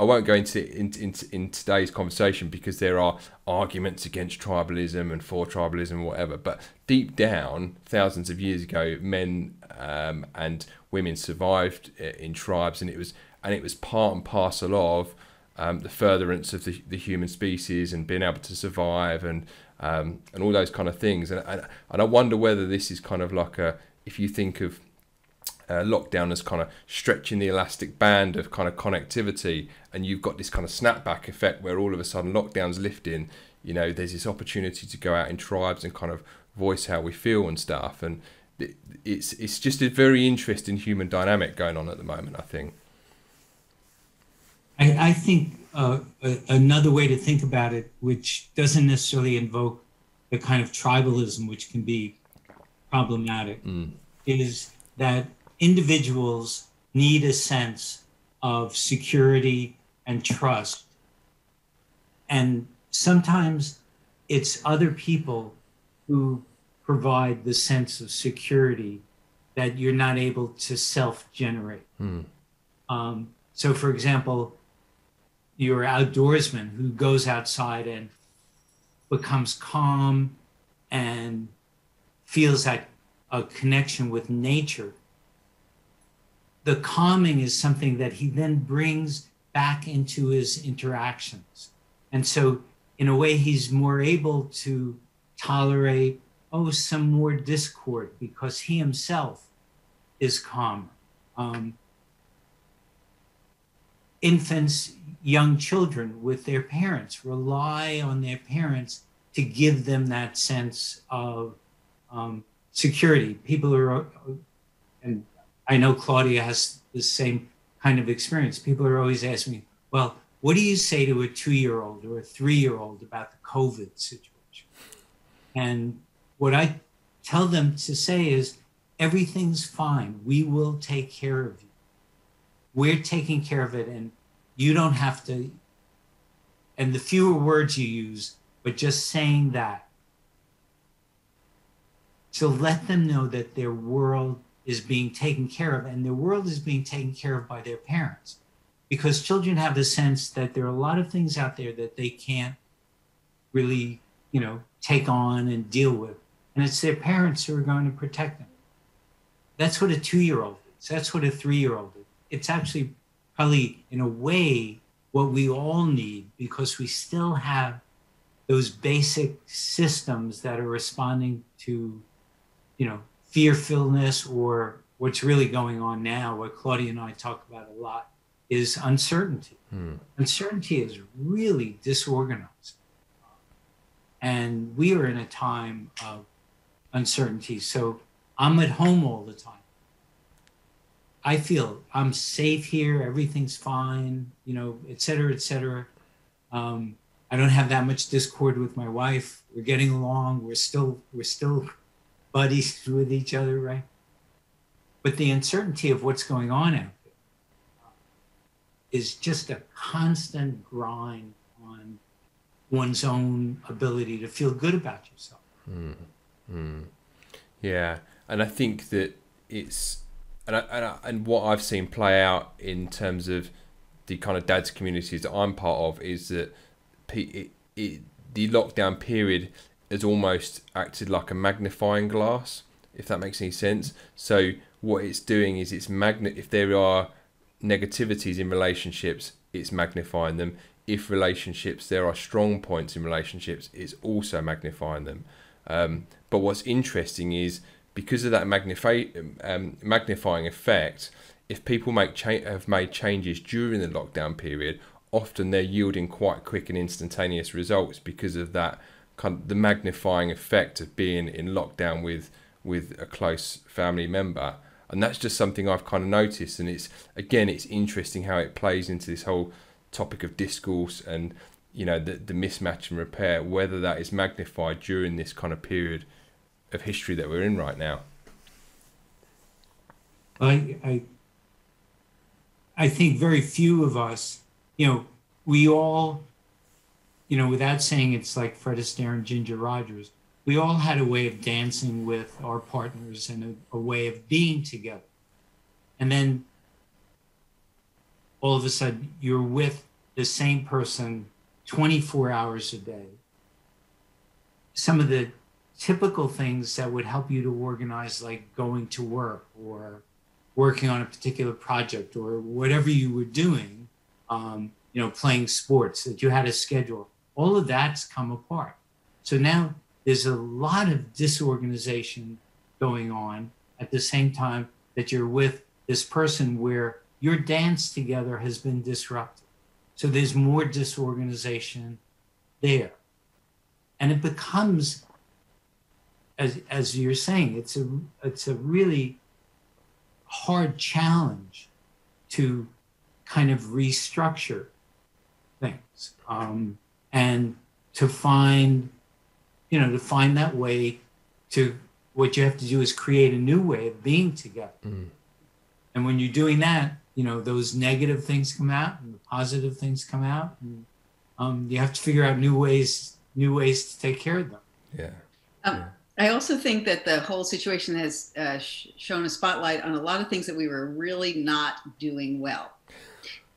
I won't go into in, in, in today's conversation because there are arguments against tribalism and for tribalism and whatever, but deep down, thousands of years ago, men um, and women survived in tribes, and it was and it was part and parcel of um, the furtherance of the, the human species and being able to survive and um, and all those kind of things. And, and, and I wonder whether this is kind of like a, if you think of Uh, lockdown is kind of stretching the elastic band of kind of connectivity, and you've got this kind of snapback effect where all of a sudden lockdown's lifting, you know, there's this opportunity to go out in tribes and kind of voice how we feel and stuff. And it, it's it's just a very interesting human dynamic going on at the moment, I think. I, I think uh, another way to think about it, which doesn't necessarily invoke the kind of tribalism which can be problematic, mm. is that individuals need a sense of security and trust. And sometimes it's other people who provide the sense of security that you're not able to self-generate. Mm. Um, so for example, your outdoorsman who goes outside and becomes calm and feels that a connection with nature, the calming is something that he then brings back into his interactions. And so in a way, he's more able to tolerate, oh, some more discord because he himself is calm. Um, infants, young children with their parents rely on their parents to give them that sense of um, security. People are, and I know Claudia has the same kind of experience. People are always asking me, well, what do you say to a two-year-old or a three-year-old about the COVID situation? And what I tell them to say is, everything's fine. We will take care of you. We're taking care of it, and you don't have to. And the fewer words you use, but just saying that So let them know that their world is being taken care of, and their world is being taken care of by their parents, because children have the sense that there are a lot of things out there that they can't really, you know, take on and deal with. And it's their parents who are going to protect them. That's what a two-year-old is. That's what a three-year-old is. It's actually probably, in a way, what we all need, because we still have those basic systems that are responding to, you know, fearfulness, or what's really going on now, what Claudia and I talk about a lot, is uncertainty. Hmm. Uncertainty is really disorganized. And we are in a time of uncertainty. So I'm at home all the time. I feel I'm safe here. Everything's fine, you know, et cetera, et cetera. Um, I don't have that much discord with my wife. We're getting along. We're still, we're still buddies with each other, right? But the uncertainty of what's going on out there is just a constant grind on one's own ability to feel good about yourself. Mm, mm. Yeah, and I think that it's, and I, and, I, and what I've seen play out in terms of the kind of dads communities that I'm part of is that it, it, the lockdown period has almost acted like a magnifying glass, if that makes any sense. So what it's doing is it's magnet. If there are negativities in relationships, it's magnifying them. If relationships, there are strong points in relationships, it's also magnifying them. Um, but what's interesting is, because of that magnify, um, magnifying effect, if people make cha- have made changes during the lockdown period, often they're yielding quite quick and instantaneous results because of that kind of the magnifying effect of being in lockdown with with a close family member. And that's just something I've kind of noticed. And it's, again, it's interesting how it plays into this whole topic of discourse and, you know, the, the mismatch and repair, whether that is magnified during this kind of period of history that we're in right now. I, I, I think very few of us, you know, we all, you know, without saying it's like Fred Astaire and Ginger Rogers, we all had a way of dancing with our partners and a, a way of being together. And then all of a sudden you're with the same person twenty-four hours a day. Some of the typical things that would help you to organize, like going to work or working on a particular project or whatever you were doing, um, you know, playing sports, that you had a schedule, all of that's come apart. So now there's a lot of disorganization going on at the same time that you're with this person where your dance together has been disrupted. So there's more disorganization there. And it becomes, as, as you're saying, it's a, it's a really hard challenge to kind of restructure things, um, and to find, you know, to find that way to, what you have to do is create a new way of being together. Mm. And when you're doing that, you know, those negative things come out and the positive things come out, and um, you have to figure out new ways, new ways to take care of them. Yeah. Um, yeah. I also think that the whole situation has uh, sh shown a spotlight on a lot of things that we were really not doing well.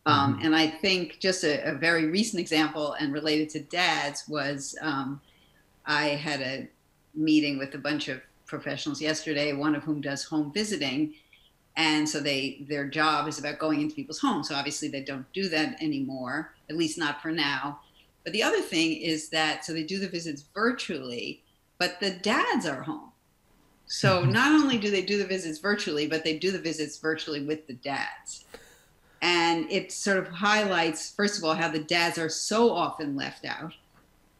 Um, mm-hmm. And I think just a, a very recent example and related to dads was um, I had a meeting with a bunch of professionals yesterday, one of whom does home visiting. And so they, their job is about going into people's homes. So obviously they don't do that anymore, at least not for now. But the other thing is that, so they do the visits virtually, but the dads are home. So mm-hmm. not only do they do the visits virtually, but they do the visits virtually with the dads. And it sort of highlights, first of all, how the dads are so often left out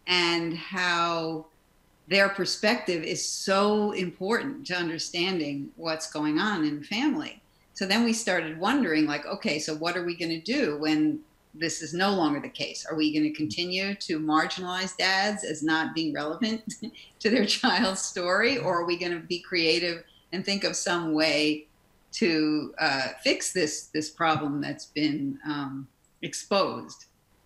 and how their perspective is so important to understanding what's going on in family. So then we started wondering, like, okay, so what are we going to do when this is no longer the case? Are we going to continue to marginalize dads as not being relevant to their child's story? Or are we going to be creative and think of some way to uh, fix this, this problem that's been um, exposed?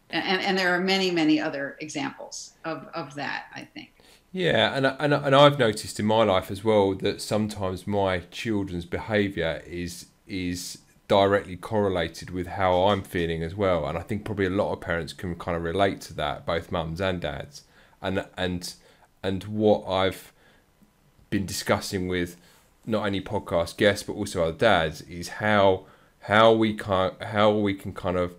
And, and there are many, many other examples of, of that, I think. Yeah, and, and, and I've noticed in my life as well that sometimes my children's behaviour is is directly correlated with how I'm feeling as well. And I think probably a lot of parents can kind of relate to that, both mums and dads. And and and what I've been discussing with not only podcast guests but also other dads is how how we can how we can kind of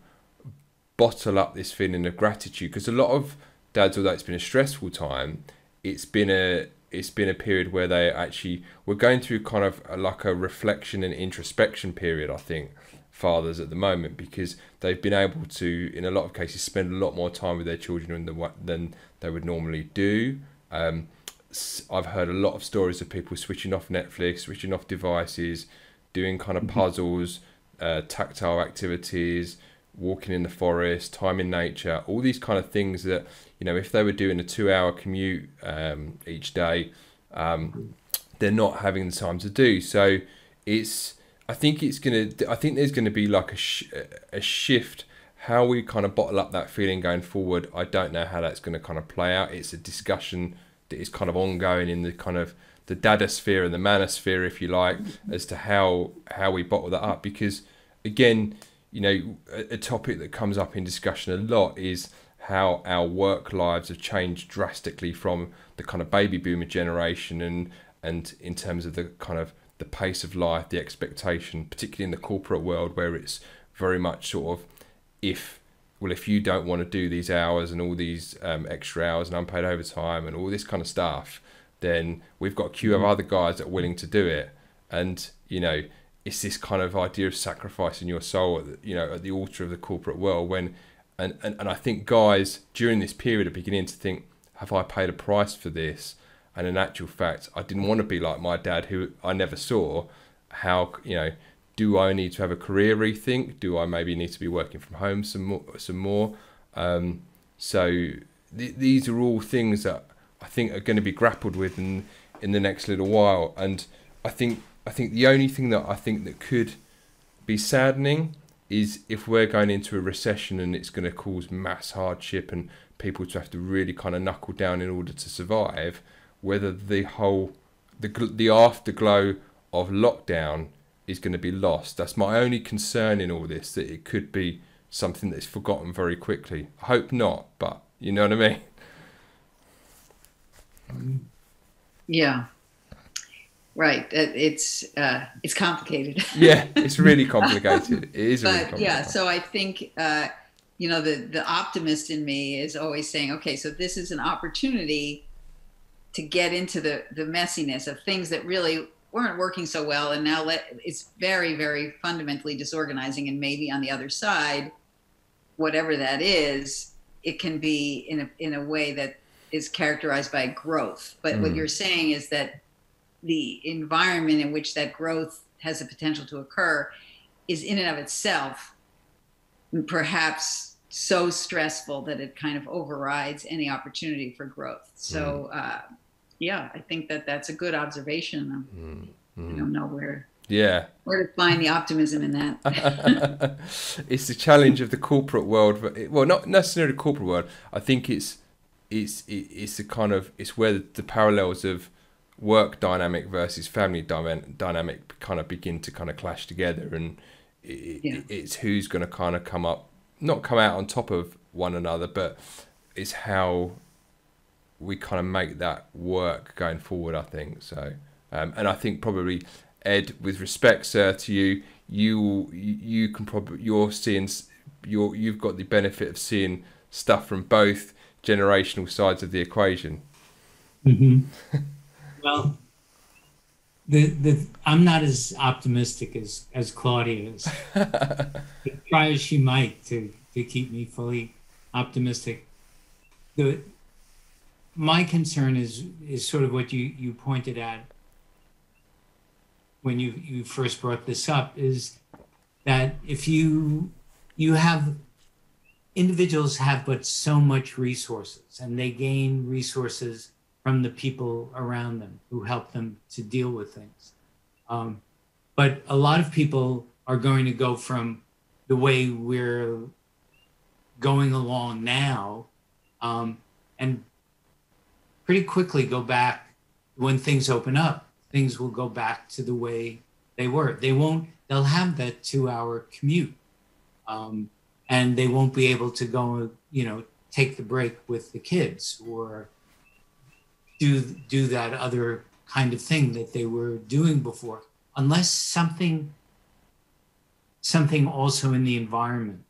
bottle up this feeling of gratitude, because a lot of dads, although it's been a stressful time, it's been a it's been a period where they actually we're going through kind of a, like a reflection and introspection period, I think, fathers at the moment, because they've been able to, in a lot of cases, spend a lot more time with their children than than they would normally do. Um, I've heard a lot of stories of people switching off Netflix, switching off devices, doing kind of puzzles, uh, tactile activities, walking in the forest, time in nature, all these kind of things that, you know, if they were doing a two-hour commute um, each day, um, they're not having the time to do. So it's, I think it's gonna, I think there's gonna be like a sh a shift how we kind of bottle up that feeling going forward. I don't know how that's gonna kind of play out. It's a discussion that is kind of ongoing in the kind of the dadosphere and the manosphere, if you like, as to how how we bottle that up. Because again, you know, a, a topic that comes up in discussion a lot is how our work lives have changed drastically from the kind of baby boomer generation, and and in terms of the kind of the pace of life, the expectation, particularly in the corporate world, where it's very much sort of if well, if you don't want to do these hours and all these um, extra hours and unpaid overtime and all this kind of stuff, then we've got a queue of other guys that are willing to do it. And, you know, it's this kind of idea of sacrificing your soul, at the, you know, at the altar of the corporate world. When, and, and, and I think guys during this period are beginning to think, have I paid a price for this? And in actual fact, I didn't want to be like my dad, who I never saw. How, you know, do I need to have a career rethink? Do I maybe need to be working from home some more? Some more? Um, so th these are all things that I think are going to be grappled with in in the next little while. And I think I think the only thing that I think that could be saddening is if we're going into a recession and it's going to cause mass hardship and people to have to really kind of knuckle down in order to survive. Whether the whole the the afterglow of lockdown is going to be lost. That's my only concern in all this, that it could be something that's forgotten very quickly. I hope not, but you know what I mean? Yeah. Right. It's, uh, it's complicated. Yeah, it's really complicated. It is but, really complicated. Yeah, so I think, uh, you know, the, the optimist in me is always saying, okay, so this is an opportunity to get into the, the messiness of things that really weren't working so well, and now let, it's very, very fundamentally disorganizing. And maybe on the other side, whatever that is, it can be in a, in a way that is characterized by growth. But mm. what you're saying is that the environment in which that growth has the potential to occur is in and of itself perhaps so stressful that it kind of overrides any opportunity for growth. So, mm. uh, yeah, I think that that's a good observation. Mm, mm. I don't know where, yeah, where to find the optimism in that. It's the challenge of the corporate world. Well, not necessarily the corporate world. I think it's it's it's the kind of it's where the parallels of work dynamic versus family dynamic kind of begin to kind of clash together, and it, yeah. it's who's going to kind of come up, not come out on top of one another, but it's how we kind of make that work going forward, I think. So, um, and I think probably, Ed, with respect, sir, to you, you you can probably you're seeing you're you've got the benefit of seeing stuff from both generational sides of the equation. Mm-hmm. Well, the the I'm not as optimistic as as Claudia is. Try as she might to to keep me fully optimistic. The My concern is is sort of what you, you pointed at when you, you first brought this up, is that if you you have individuals have but so much resources, and they gain resources from the people around them who help them to deal with things. Um, but a lot of people are going to go from the way we're going along now um, and pretty quickly go back. When things open up, things will go back to the way they were. They won't, they'll have that two hour commute, um, and they won't be able to go, you know, take the break with the kids or do, do that other kind of thing that they were doing before, unless something, something also in the environment,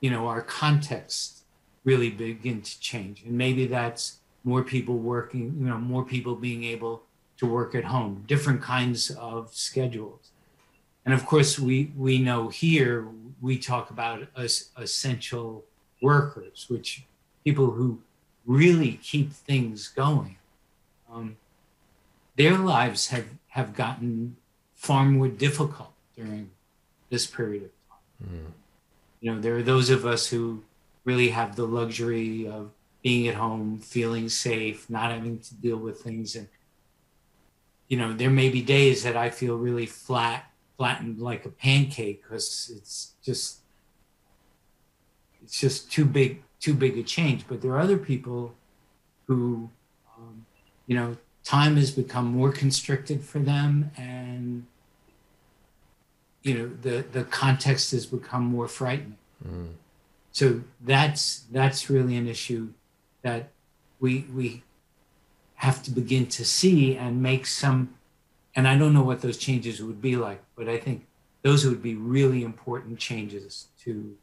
you know, our context really begin to change. And maybe that's more people working, you know, more people being able to work at home, different kinds of schedules. And of course, we, we know here, we talk about as essential workers, which people who really keep things going. Um, their lives have, have gotten far more difficult during this period of time. Mm. You know, there are those of us who really have the luxury of being at home, feeling safe, not having to deal with things. And, you know, there may be days that I feel really flat, flattened like a pancake, because it's just, it's just too big, too big a change. But there are other people who, um, you know, time has become more constricted for them, and, you know, the, the context has become more frightening. Mm. So that's, that's really an issue that we, we have to begin to see and make some, and I don't know what those changes would be like, but I think those would be really important changes to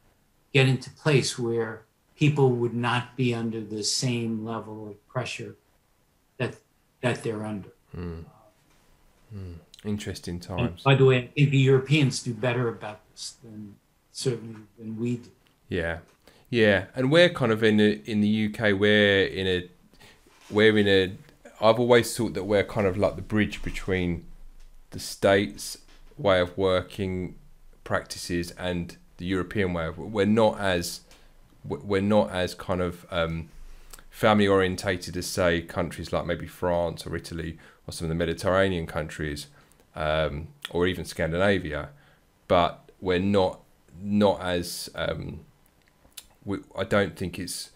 get into place where people would not be under the same level of pressure that, that they're under. Mm. Mm. Interesting times. And by the way, I think the Europeans do better about this than certainly than we do. Yeah, yeah, and we're kind of in a, in the U K. We're in a, we're in a. I've always thought that we're kind of like the bridge between the States' way of working practices and the European way of. We're not as, we're not as kind of um, family orientated as, say, countries like maybe France or Italy or some of the Mediterranean countries, um, or even Scandinavia, but we're not not as. Um, We, I don't think it's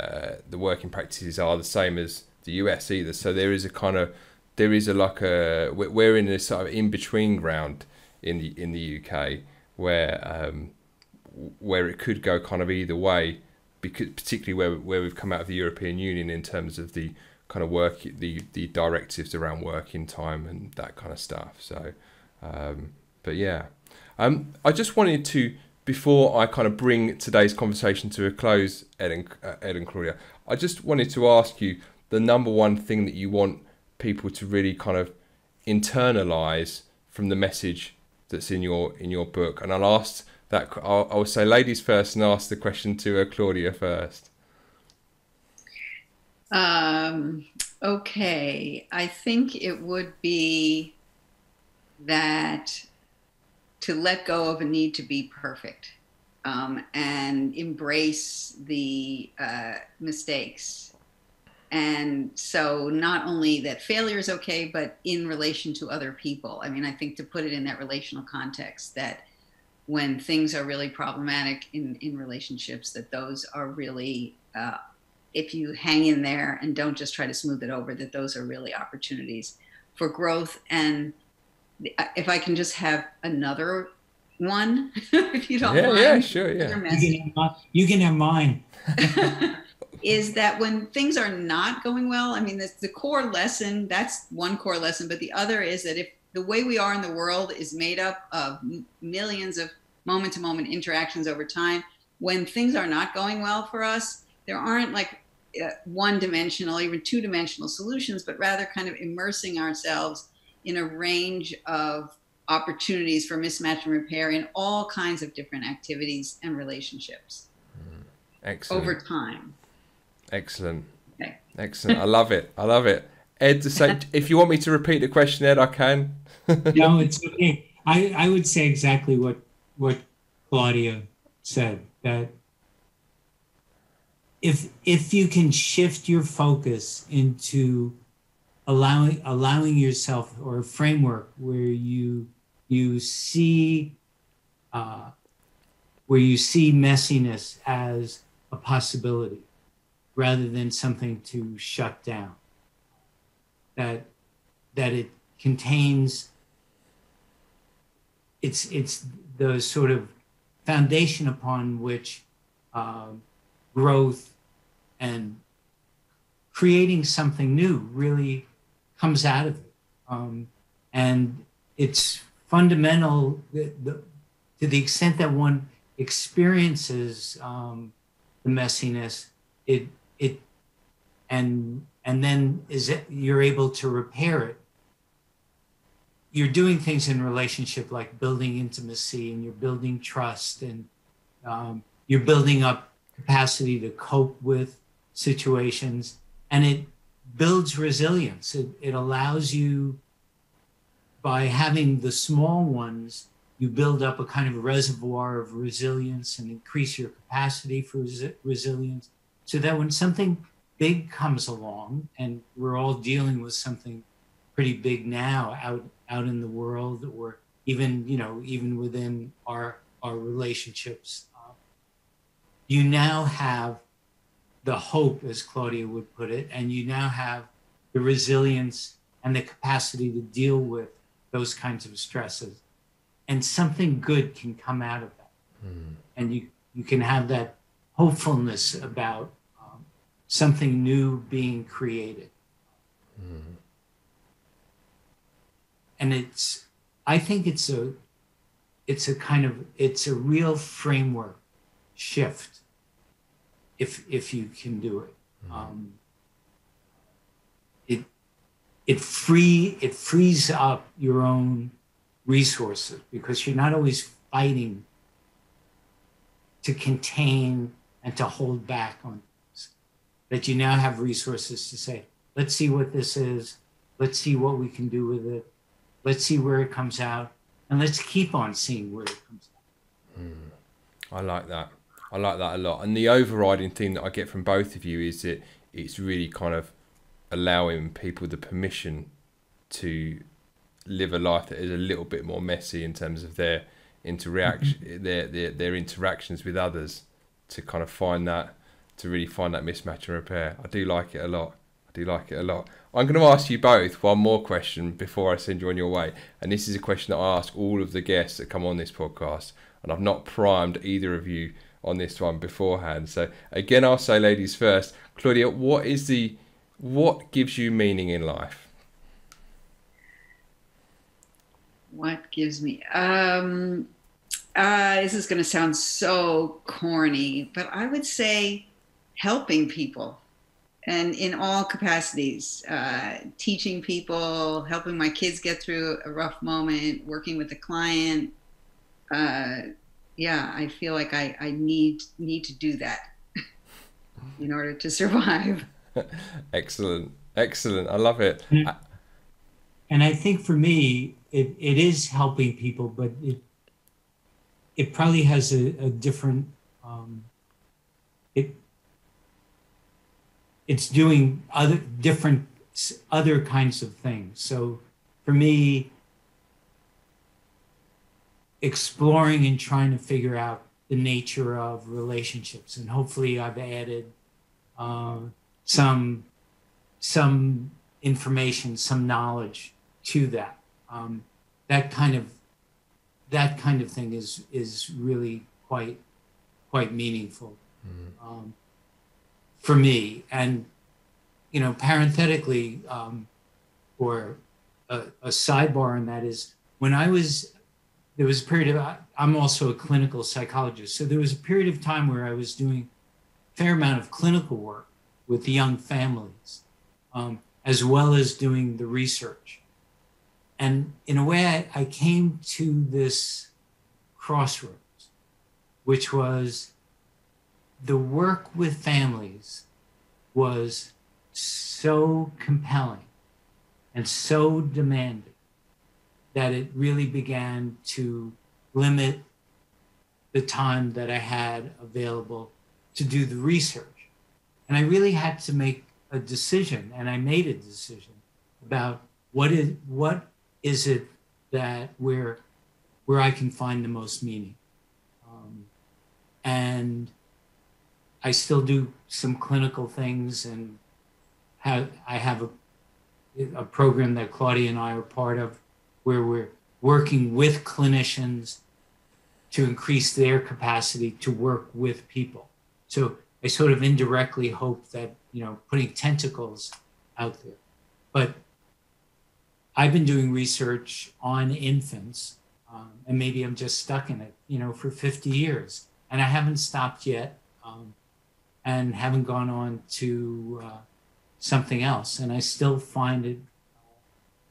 uh, the working practices are the same as the U S either. So there is a kind of there is a like a we're in a sort of in between ground in the in the U K where um, where it could go kind of either way, because particularly where where we've come out of the European Union in terms of the kind of work the the directives around working time and that kind of stuff. So, um, but yeah, um, I just wanted to. Before I kind of bring today's conversation to a close, Ed and, uh, Ed and Claudia, I just wanted to ask you the number one thing that you want people to really kind of internalize from the message that's in your in your book. And I'll ask that, I'll, I'll say ladies first and ask the question to uh, Claudia first. Um, okay, I think it would be that to let go of a need to be perfect, um, and embrace the uh, mistakes. And so not only that failure is okay, but in relation to other people. I mean, I think to put it in that relational context, that when things are really problematic in, in relationships, that those are really, uh, if you hang in there and don't just try to smooth it over, that those are really opportunities for growth. And if I can just have another one, if you don't yeah, mind. Yeah, sure, yeah. You can, have, you can have mine. Is that when things are not going well, I mean, that's the core lesson, that's one core lesson, but the other is that if the way we are in the world is made up of millions of moment-to-moment interactions over time, when things are not going well for us, there aren't like uh, one-dimensional, even two-dimensional solutions, but rather kind of immersing ourselves in a range of opportunities for mismatch and repair in all kinds of different activities and relationships. Mm. Excellent. Over time. Excellent. Okay. Excellent. I love it. I love it. Ed, to say, if you want me to repeat the question, Ed, I can. No, it's okay. I, I would say exactly what, what Claudia said, that if, if you can shift your focus into allowing allowing yourself, or a framework where you you see uh, where you see messiness as a possibility, rather than something to shut down. That that it contains it's it's the sort of foundation upon which uh, growth and creating something new really comes out of it. Um, and it's fundamental the, the, to the extent that one experiences um, the messiness, it it and and then is it, you're able to repair it. You're doing things in relationship like building intimacy, and you're building trust, and um, you're building up capacity to cope with situations, and it builds resilience. It, it allows you, by having the small ones, you build up a kind of reservoir of resilience and increase your capacity for res- resilience, so that when something big comes along, and we're all dealing with something pretty big now out out in the world, or even you know even within our our relationships, uh, you now have the hope, as Claudia would put it, and you now have the resilience and the capacity to deal with those kinds of stresses, and something good can come out of that. Mm. And you you can have that hopefulness about um, something new being created. Mm. And it's, I think it's a, it's a kind of, it's a real framework shift, if if you can do it. Mm. Um, it it free it frees up your own resources, because you're not always fighting to contain and to hold back on things. That you now have resources to say, let's see what this is, let's see what we can do with it, let's see where it comes out, and let's keep on seeing where it comes out. Mm. I like that. I like that a lot. And the overriding thing that I get from both of you is that it's really kind of allowing people the permission to live a life that is a little bit more messy in terms of their interaction, mm-hmm. their, their their interactions with others, to kind of find that, to really find that mismatch and repair. I do like it a lot. I do like it a lot. I'm going to ask you both one more question before I send you on your way. And this is a question that I ask all of the guests that come on this podcast. And I've not primed either of you on this one beforehand. So again, I'll say ladies first. Claudia, what is the, what gives you meaning in life? What gives me, um, uh, this is going to sound so corny, but I would say helping people, and in all capacities, uh, teaching people, helping my kids get through a rough moment, working with a client, uh, yeah, I feel like I, I need need to do that in order to survive. Excellent. Excellent. I love it. And, and I think for me, it, it is helping people, but it it probably has a, a different, um, it it's doing other different other kinds of things. So for me, exploring and trying to figure out the nature of relationships, and hopefully I've added uh, some some information, some knowledge to that. Um, that kind of that kind of thing is is really quite quite meaningful mm-hmm. um, for me. And you know, parenthetically, um, or a, a sidebar on that is when I was. There was a period of, I'm also a clinical psychologist. So there was a period of time where I was doing a fair amount of clinical work with young families, um, as well as doing the research. And in a way, I, I came to this crossroads, which was the work with families was so compelling and so demanding that it really began to limit the time that I had available to do the research. And I really had to make a decision, and I made a decision about what is, what is it that where, where I can find the most meaning. Um, and I still do some clinical things, and have, I have a, a program that Claudia and I are part of where we're working with clinicians to increase their capacity to work with people. So I sort of indirectly hope that, you know, putting tentacles out there. But I've been doing research on infants, um, and maybe I'm just stuck in it, you know, for fifty years. And I haven't stopped yet, um, and haven't gone on to uh, something else. And I still find it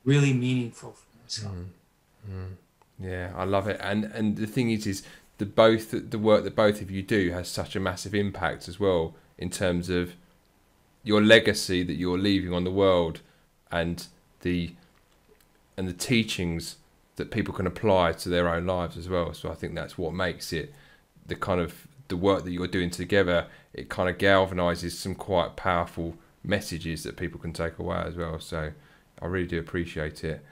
really meaningful for myself. Mm-hmm. Mm-hmm. Yeah, I love it. And and the thing is, is the both the work that both of you do has such a massive impact as well in terms of your legacy that you're leaving on the world, and the and the teachings that people can apply to their own lives as well. So I think that's what makes it the kind of the work that you're doing together. It kind of galvanizes some quite powerful messages that people can take away as well. So I really do appreciate it.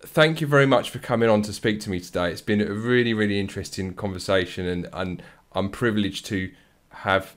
Thank you very much for coming on to speak to me today. It's been a really, really interesting conversation, and, and I'm privileged to have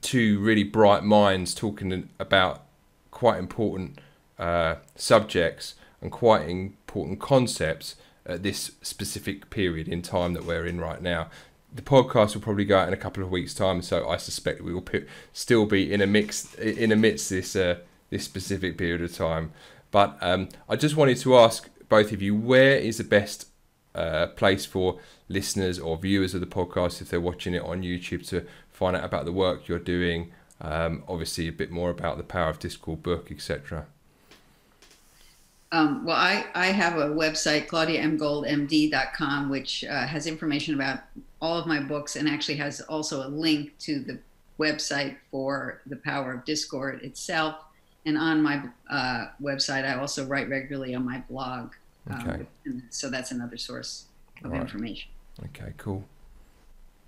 two really bright minds talking about quite important uh, subjects and quite important concepts at this specific period in time that we're in right now. The podcast will probably go out in a couple of weeks' time, so I suspect we will put, still be in a mix in amidst this uh, this specific period of time. But um, I just wanted to ask both of you, where is the best uh, place for listeners or viewers of the podcast, if they're watching it on YouTube, to find out about the work you're doing? Um, obviously, a bit more about the Power of Discord book, et cetera. Um, well, I, I have a website, Claudia M Gold M D dot com, which uh, has information about all of my books, and actually has also a link to the website for the Power of Discord itself. And on my uh, website, I also write regularly on my blog. Um, okay. And so that's another source of right. information. Okay, cool.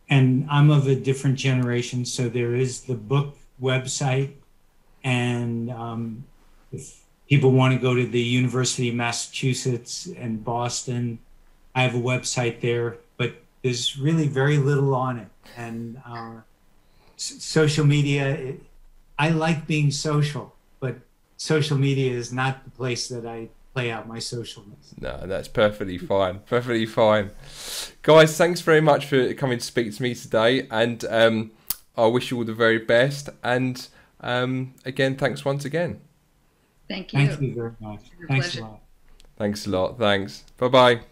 And I'm of a different generation, so there is the book website, and um, if people want to go to the University of Massachusetts and Boston, I have a website there, but there's really very little on it. And uh, social media, it, I like being social, but social media is not the place that I play out my socialness. No, that's perfectly fine. Perfectly fine. Guys, thanks very much for coming to speak to me today. And um, I wish you all the very best. And um, again, thanks once again. Thank you. Thank you very much. Thanks a lot. Thanks a lot. Thanks. Bye-bye.